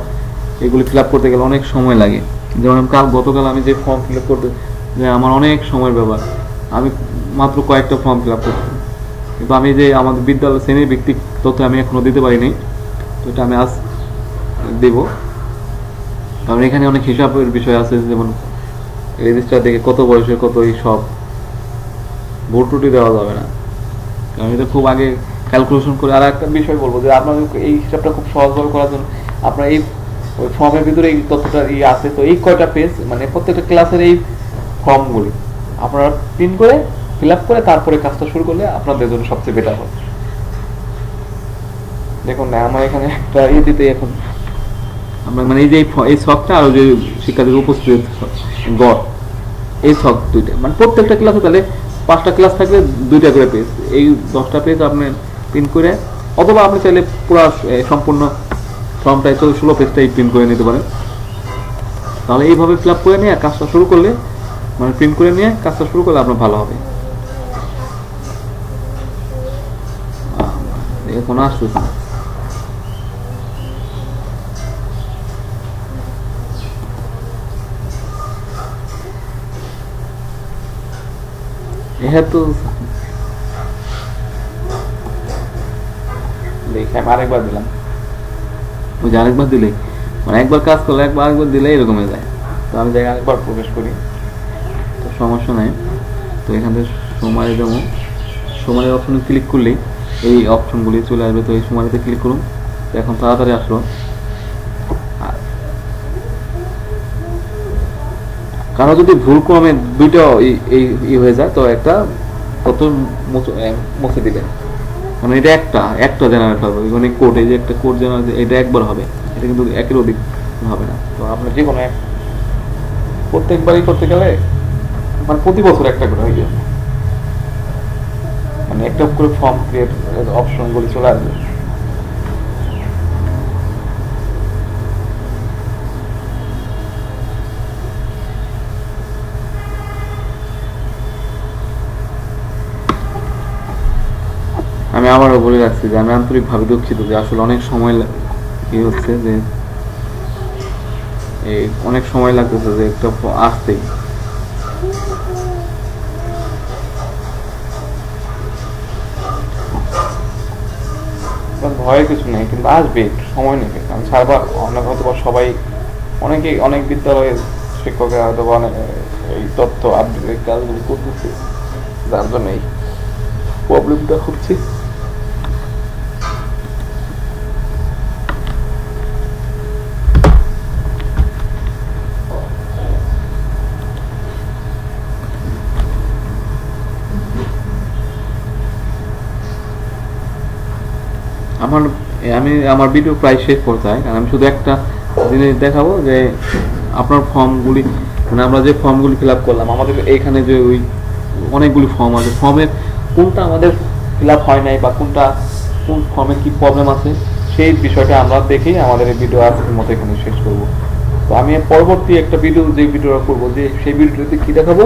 এগুলো ফিল আপ করতে গেলে অনেক সময় লাগে যেমন কাল গতকাল আমি যে ফর্ম ফিল আপ করতে যে আমার অনেক সময়ের ব্যাপার আমি মাত্র কয়েকটা ফর্ম ফিল আপ করছি কিন্তু আমি যে আমাদের বিদ্যালয় শ্রেণী ভিত্তিক তথ্য আমি এখনো দিতে পারিনি তো এটা আমি আজ দেব কারণ এখানে অনেক হিসাবের বিষয় আছে যেমন রেজিস্টার থেকে কত বয়সের কত এই সব ভুল ত্রুটি দেওয়া যাবে না কারণ এটা খুব আগে ক্যালকুলেশন করে আর একটা বিষয় বলবো যে আপনাদের এই হিসাবটা খুব সহজভাবে করার জন্য আপনারা এই ফর্মের ভিতরে এই তথ্যটা আছে তো এই কয়টা পেজ মানে প্রত্যেকটা ক্লাসের এই ফর্মগুলি আপনারা প্রিন্ট করে ফিল আপ করে তারপরে কাজটা শুরু করলে আপনাদের জন্য সবচেয়ে বেটার হবে দেখুন না আমার এখানে একটা দিতে এখন আমরা মানে এই যে এই শখটা আর যে শিক্ষার্থীর উপস্থিত গড় এই শখ দুইটা মানে প্রত্যেকটা ক্লাসে তাহলে পাঁচটা ক্লাস থাকলে দুইটা করে পেজ এই 10টা পেজ আপনি প্রিন্ট করে অথবা আপনি চাইলে পুরো সম্পূর্ণ ফর্মটাই 16 পেজটাই প্রিন্ট করে নিতে পারেন তাহলে এইভাবে ফিল আপ করে নিয়ে কাজটা শুরু করলে মানে প্রিন্ট করে নিয়ে কাজটা শুরু করলে আপনার ভালো হবে এখন আসতেছে যেহেতু দেখে আরেকবার দিলাম বুঝে আরেকবার দিলে মানে একবার কাজ করলে একবার আরেকবার দিলে এরকম হয়ে যায় তো আমি জায়গায় আরেকবার প্রবেশ করি তো সমস্যা নাই তো এখান থেকে সময়ে দেবো সময়ের অপশনে ক্লিক করলেই এই অপশনগুলি চলে আসবে তো এই সময়তে ক্লিক করুন তো এখন তাড়াতাড়ি আসলো কারণ যদি ভুল ক্রমে দুইটা এই হয়ে যায় তো একটা তত মুছে দিবেন মানে এটা একটা জেনারেট হবে মানে কোড এই যে একটা কোড জেনারেট এটা একবার হবে এটা কিন্তু একের অধিক হবে না তো আপনার যে কোনো প্রত্যেকবারই করতে গেলে মানে প্রতি বছর একটা করে হয়ে যাবে মানে একটা করে ফর্ম ক্রিয়েট অপশনগুলি চলে আসবে আমি আবারও বলে রাখছি যে আমি আন্তরিকভাবে দুঃখিত যে আসলে অনেক সময় হচ্ছে যে অনেক সময় লাগতেছে যে একটা আসতেই ভয়ের কিছু নেই কিন্তু আসবে একটু সময় নেবে কারণ সার্ভার অনেক হয়তো বা সবাই অনেকেই অনেক বিদ্যালয়ের শিক্ষকেরা হয়তো বা অনেক এই তথ্য আপডেটের কাজগুলো করতেছে যার জন্যই প্রবলেমটা হচ্ছে আমি আমার ভিডিও প্রায় শেষ করতাম কারণ আমি শুধু একটা জিনিস দেখাবো যে আপনার ফর্মগুলি মানে আমরা যে ফর্মগুলি ফিল আপ করলাম আমাদের এইখানে যে ওই অনেকগুলি ফর্ম আছে ফর্মের কোনটা আমাদের ফিল আপ হয় নাই বা কোন ফর্মে কি প্রবলেম আছে সেই বিষয়টা আমরা দেখেই আমাদের এই ভিডিও আজকের মতো এখানে শেষ করবো তো আমি পরবর্তী একটা ভিডিও যে ভিডিওটা করবো যে সেই ভিডিওতে কী দেখাবো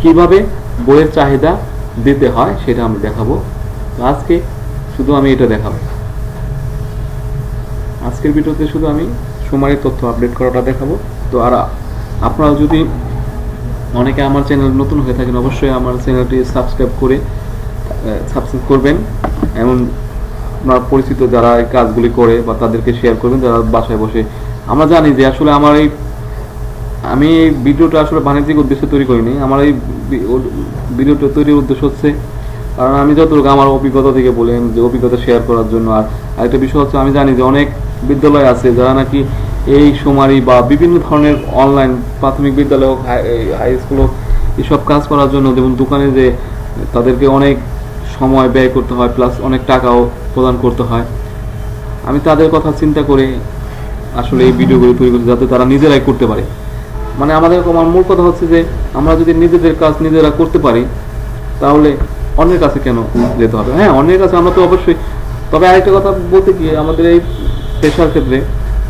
কীভাবে বইয়ের চাহিদা দিতে হয় সেটা আমি দেখাবো আজকে শুধু আমি এটা দেখাবো আজকের ভিডিওতে শুধু আমি সময়ের তথ্য আপডেট করাটা দেখাবো তো আর আপনারা যদি অনেকে আমার চ্যানেল নতুন হয়ে থাকেন অবশ্যই আমার চ্যানেলটি সাবস্ক্রাইব করবেন এমন আপনার পরিচিত যারা এই কাজগুলি করে বা তাদেরকে শেয়ার করবেন যারা বাসায় বসে আমরা জানি যে আসলে আমার আমি এই ভিডিওটা আসলে বাণিজ্যিক উদ্দেশ্যে তৈরি করিনি আমার এই ভিডিওটা তৈরির উদ্দেশ্য হচ্ছে কারণ আমি যতটুকু আমার অভিজ্ঞতা থেকে বলেন যে অভিজ্ঞতা শেয়ার করার জন্য আর আরেকটা বিষয় হচ্ছে আমি জানি যে অনেক বিদ্যালয় আছে যারা নাকি এই সুমারি বা বিভিন্ন ধরনের অনলাইন প্রাথমিক বিদ্যালয় হোক হাই স্কুল হোক এসব কাজ করার জন্য যেমন দোকানে যে তাদেরকে অনেক সময় ব্যয় করতে হয় প্লাস অনেক টাকাও প্রদান করতে হয় আমি তাদের কথা চিন্তা করে আসলে এই ভিডিওগুলো তৈরি করতে যাতে তারা নিজেরাই করতে পারে। মানে আমাদের আমার মূল কথা হচ্ছে যে আমরা যদি নিজেদের কাজ নিজেরা করতে পারি তাহলে অন্যের কাছে কেন যেতে হবে। হ্যাঁ, অন্যের কাছে আমরা তো অবশ্যই, তবে আরেকটা কথা বলতে গিয়ে আমাদের এই পেশার ক্ষেত্রে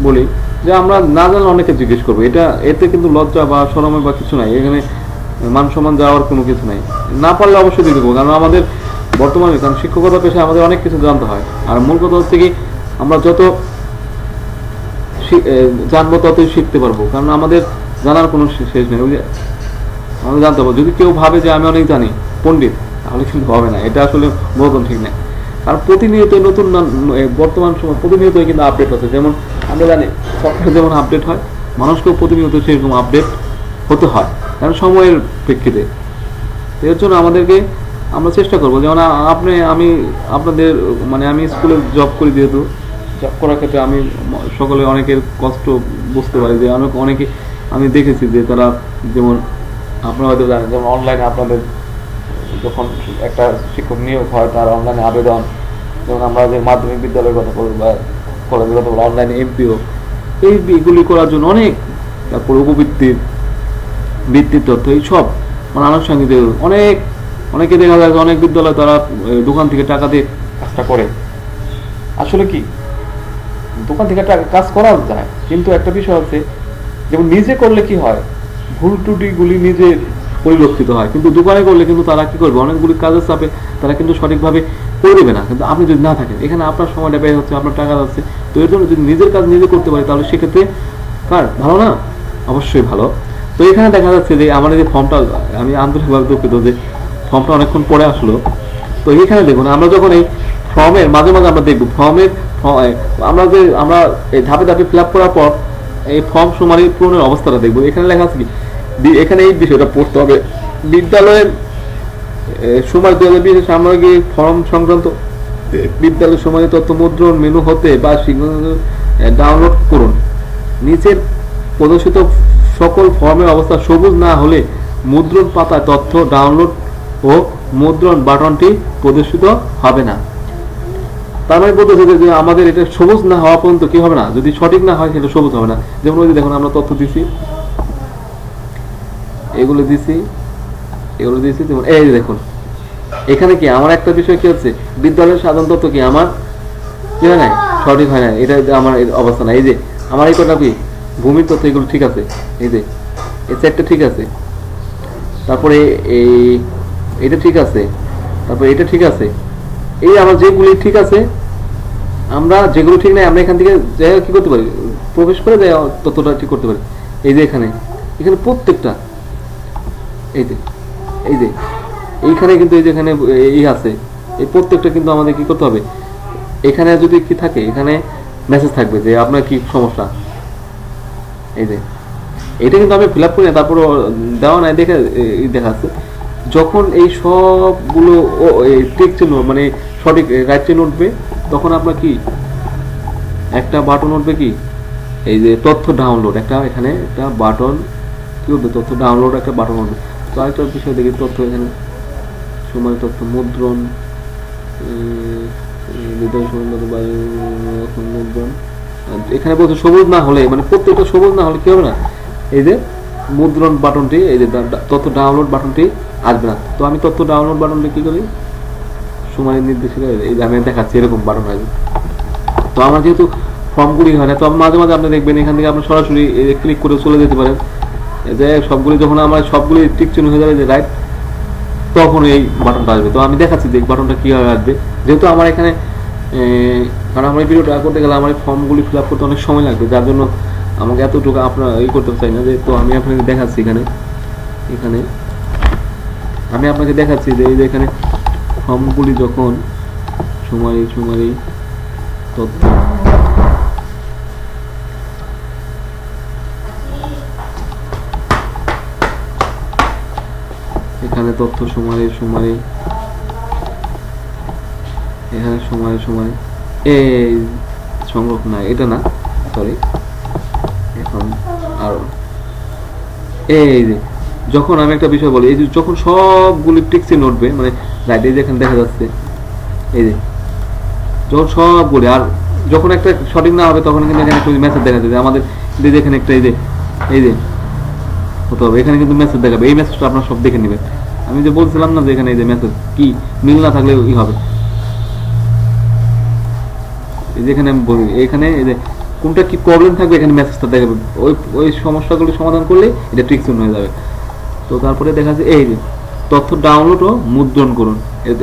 বলি যে আমরা না জানলে অনেকে জিজ্ঞেস করবো, এটা এতে কিন্তু লজ্জা বা শরমের বা কিছু নাই, এখানে মান সম্মান যাওয়ার কোনো কিছু নাই। না পারলে অবশ্যই জিজ্ঞেস করবো, কারণ আমাদের বর্তমানে কারণ শিক্ষকতা পেশায় আমাদের অনেক কিছু জানতে হয়। আর মূল কথা হচ্ছে কি আমরা যত জানবো ততই শিখতে পারবো, কারণ আমাদের জানার কোনো শেষ নেই। আমরা জানতে পারবো, যদি কেউ ভাবে যে আমি অনেক জানি পণ্ডিত তাহলে কিন্তু হবে না, এটা আসলে বলতাম ঠিক না। আর প্রতিনিয়ত নতুন বর্তমান সময় প্রতিনিয়ত কিন্তু আপডেট হচ্ছে, যেমন আমরা জানি সবটা যেমন আপডেট হয় মানুষকেও প্রতিনিয়ত সেরকম আপডেট হতে হয়, কারণ সময়ের প্রেক্ষিতে। এর জন্য আমাদেরকে আমরা চেষ্টা করবো, যেমন আপনি আমি আপনাদের মানে আমি স্কুলে জব করি, যেহেতু জব করার ক্ষেত্রে আমি সকলে অনেকের কষ্ট বুঝতে পারি, যে অনেকে আমি দেখেছি যে তারা, যেমন আপনারা হয়তো জানেন, যেমন অনলাইনে আপনাদের যখন একটা শিক্ষক নিয়োগ হয় তার অনলাইনে আবেদন, যেমন আমরা যে মাধ্যমিক বিদ্যালয়ের কথা বলবো বা কলেজের কথা বলবো, অনলাইনে এমপিও এইগুলি করার জন্য অনেক, তারপর উপবৃত্তির বৃত্তির তথ্য, এই সব মানে আনুষ্ঠানিক অনেক অনেকে দেখা যায় অনেক বিদ্যালয় তারা দোকান থেকে টাকা দিয়ে কাজটা করে। আসলে কি দোকান থেকে টাকা কাজ করা যায়, কিন্তু একটা বিষয় হচ্ছে যেমন নিজে করলে কি হয় ভুল ত্রুটিগুলি নিজে পরিলক্ষিত হয়, কিন্তু দোকানে করলে কিন্তু তারা কি করবে অনেকগুলি কাজের চাপে তারা কিন্তু সঠিকভাবে করে দেবে না। কিন্তু আপনি যদি না থাকেন এখানে আপনার সময়টা ব্যয় হচ্ছে, আপনার টাকা যাচ্ছে, তো এর জন্য যদি নিজের কাজ নিজে করতে পারে তাহলে সেক্ষেত্রে কার ভালো না, অবশ্যই ভালো। তো এখানে দেখা যাচ্ছে যে আমার যে ফর্মটা, আমি আন্তরিকভাবে দুঃখিত যে ফর্মটা অনেকক্ষণ পরে আসলো। তো এখানে দেখুন আমরা যখন এই ফর্মের মাঝে মাঝে আমরা দেখব ফর্মের আমরা যে আমরা এই ধাপে ধাপে ফিল আপ করার পর এই ফর্ম সুমারি পূরণের অবস্থাটা দেখবো। এখানে লেখা আছে কি, এখানে এই বিষয়টা পড়তে হবে, বিদ্যালয়ের সুমারি 2020 সামগ্রিক ফর্ম সংক্রান্ত বিদ্যালয় সুমারি তথ্য মুদ্রণ মেনু হতে বা ডাউনলোড করুন। নিচের প্রদর্শিত সকল ফর্মের অবস্থা সবুজ না হলে মুদ্রণ পাতায় তথ্য ডাউনলোড ও মুদ্রণ বাটনটি প্রদর্শিত হবে না। তার মানে বলতেছে যে আমাদের এটা সবুজ না হওয়া পর্যন্ত কি হবে না, যদি সঠিক না হয় সেটা সবুজ হবে না। যেমন ওই যে দেখুন আমরা তথ্য দিছি, এগুলো দিছি, যেমন এই দেখুন এখানে কি আমার একটা বিষয় কি হচ্ছে বিদ্যালয়ের সাধারণ তথ্য কি আমার কি হয় না, সঠিক হয় না, এটা আমার অবস্থা না। এই যে আমার এই কটা কি ভূমির তথ্য এগুলো ঠিক আছে, এই যে এই সেটটা ঠিক আছে, তারপরে এই এটা ঠিক আছে, তারপরে এটা ঠিক আছে, এই আমার যেগুলি ঠিক আছে, আমরা যেগুলো ঠিক নাই আমরা এখান থেকে কি করতে পারি প্রবেশ করে দেয় ততটা ঠিক করতে পারি। এই যে এখানে প্রত্যেকটা এই যে এইখানে কিন্তু এই যেখানে এই আছে এই প্রত্যেকটা কিন্তু আমাদের কি করতে হবে, এখানে যদি কি থাকে এখানে মেসেজ থাকবে যে আপনার কি সমস্যা। এই যে এটা কিন্তু আমি ফিল আপ করি না, তারপরে দেওয়া নাই দেখে দেখাচ্ছে। যখন এই সবগুলো টিক চিহ্ন মানে সঠিক রাইট চিহ্ন উঠবে তখন আপনার কি একটা বাটন উঠবে কি এই যে তথ্য ডাউনলোড, একটা এখানে একটা বাটন কি উঠবে তথ্য ডাউনলোড একটা বাটন উঠবে। তো আরেকটা বিষয় দেখি তথ্য এখানে সময় তথ্য মুদ্রণ মুদ্রণ এখানে বলছে সবুজ না হলে মানে প্রত্যেকটা সবুজ না হলে কি হবে না এই যে মুদ্রণ বাটনটি এই যে তথ্য ডাউনলোড বাটনটি আসবে না। তো আমি তথ্য ডাউনলোড বাটনটা কি করি সময় নির্দেশিকা এই যে আমি দেখাচ্ছি এরকম বাটন আসবে। তো আমার যেহেতু ফর্মগুলি হয় না তো মাঝে মাঝে আপনি দেখবেন এখান থেকে আপনি সরাসরি ক্লিক করে চলে যেতে পারেন, যে সবগুলি যখন আমার সবগুলি টিক চিহ্ন হয়ে যাবে যে রাইট তখন এই বাটনটা আসবে। তো আমি দেখাচ্ছি যে বাটনটা কীভাবে আসবে, যেহেতু আমার এখানে কারণ আমার এই ভিডিওটা করতে গেলে আমার এই ফর্মগুলি ফিল আপ করতে অনেক সময় লাগবে, যার জন্য আমাকে এতটুকু আপনার করতে চাই না যে। তো আমি আপনাকে দেখাচ্ছি এখানে এখানে আমি আপনাকে দেখাচ্ছি যে এই যে এখানে ফর্মগুলি যখন সুমারি তথ্য এখানে তথ্য সুমারি এখানে সুমারি এই সংগ্রহ না এটা না সরি এখন আর এই যে যখন আমি একটা বিষয় বলি এই যে যখন সবগুলি টিক চিহ্ন উঠবে মানে রাইট এই যে এখানে দেখা যাচ্ছে এই যে যখন সবগুলি আর যখন একটা সঠিক না হবে তখন কিন্তু এখানে একটু মেসেজ দেখাতে হবে আমাদের দিদি এখানে একটা এই যে কত হবে এখানে কিন্তু মেসেজ দেখাবে এই মেসেজটা আপনারা সব দেখে নেবেন আমি যে বলছিলাম না যে এখানে এই যে মেসেজ কি মিল না থাকলে কি হবে এই যে এখানে আমি বলি এখানে এই যে কোনটা কি প্রবলেম থাকবে এখানে মেসেজটা দেখাবে ওই সমস্যাগুলো সমাধান করলে এটা ঠিক হয়ে যাবে তো তারপরে দেখা যায় এই যে তথ্য ডাউনলোড ও মুদ্রণ করুন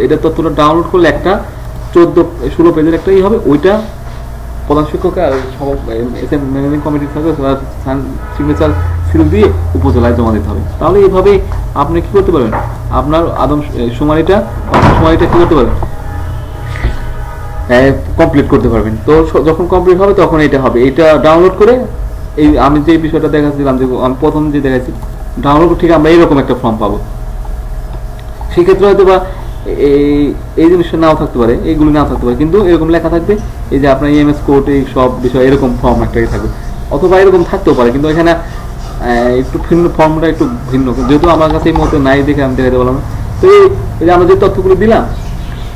এটা তথ্যটা ডাউনলোড করলে একটা 14-16 পেজের একটাই হবে ওইটা প্রধান শিক্ষক আর সব এসএম ম্যানেজিং কমিটি থাকে তারা সিগনেচার সিল দিয়ে উপজেলায় জমা দিতে হবে তাহলে এইভাবে আপনি কি করতে পারবেন আপনার আদমশুমারিটা কি করতে পারবেন কমপ্লিট করতে পারবেন তো যখন কমপ্লিট হবে তখন এটা হবে এটা ডাউনলোড করে এই আমি যে বিষয়টা দেখাচ্ছিলাম যে আমি প্রথম যে দেখাচ্ছি ডাউনলোড ঠিক আমরা এরকম একটা ফর্ম পাবো সেই ক্ষেত্রে হয়তো বা এই জিনিসটা নাও থাকতে পারে এইগুলো নাও থাকতে পারে কিন্তু এরকম লেখা থাকবে এই যে আপনার ইএমএস কোড এই সব বিষয় এরকম ফর্ম একটাই থাকবে অথবা এরকম থাকতেও পারে কিন্তু এখানে একটু ভিন্ন ফর্মটা একটু ভিন্ন যেহেতু আমার কাছে এই মতো নাই দেখে আমি দেখাতে পারলাম তো এই যে আমরা যে তথ্যগুলো দিলাম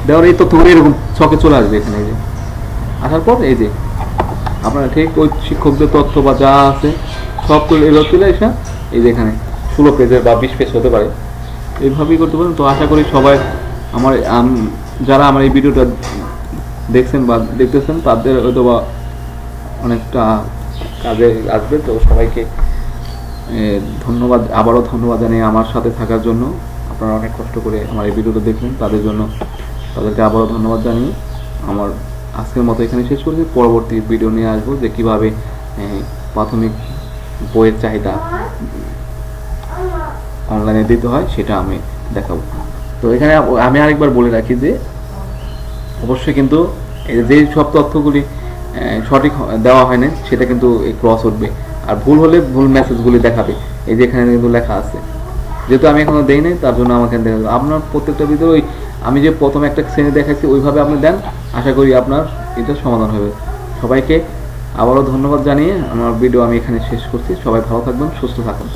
দেওয়ার এই তথ্যগুলো এরকম ছকে চলে আসবে এখানে এই যে আসার পর এই যে আপনারা ঠিক ওই শিক্ষকদের তথ্য বা যা আছে সব চলে এসে এই যে এখানে 16 পেজের বা 20 পেজ হতে পারে এইভাবেই করতে পারেন তো আশা করি সবাই আমার যারা আমার এই ভিডিওটা দেখছেন বা দেখতেছেন তাদের হয়তো বা অনেকটা কাজে আসবে তো সবাইকে ধন্যবাদ আবারও ধন্যবাদ জানিয়ে আমার সাথে থাকার জন্য আপনারা অনেক কষ্ট করে আমার এই ভিডিওটা দেখলেন তাদের জন্য তাদেরকে আবারও ধন্যবাদ জানিয়ে আমার আজকের মতো এখানে শেষ করছি পরবর্তী ভিডিও নিয়ে আসবো যে কীভাবে প্রাথমিক বইয়ের চাহিদা অনলাইনে দিতে হয় সেটা আমি দেখাবো তো এখানে আমি আরেকবার বলে রাখি যে অবশ্যই কিন্তু যে সব তথ্যগুলি সঠিক দেওয়া হয় না সেটা কিন্তু ক্রস উঠবে আর ভুল হলে ভুল মেসেজগুলি দেখাবে এই যে এখানে কিন্তু লেখা আছে যেহেতু আমি এখনো দেই নাই তার জন্য আমাকে দেখা যাবে আপনার প্রত্যেকটা ভিতরে ওই আমি যে প্রথম একটা শ্রেণী দেখাচ্ছি ওইভাবে আপনি দেন আশা করি আপনার এটা সমাধান হবে সবাইকে আবারও ধন্যবাদ জানিয়ে আমার ভিডিও আমি এখানে শেষ করছি সবাই ভালো থাকবেন সুস্থ থাকবেন।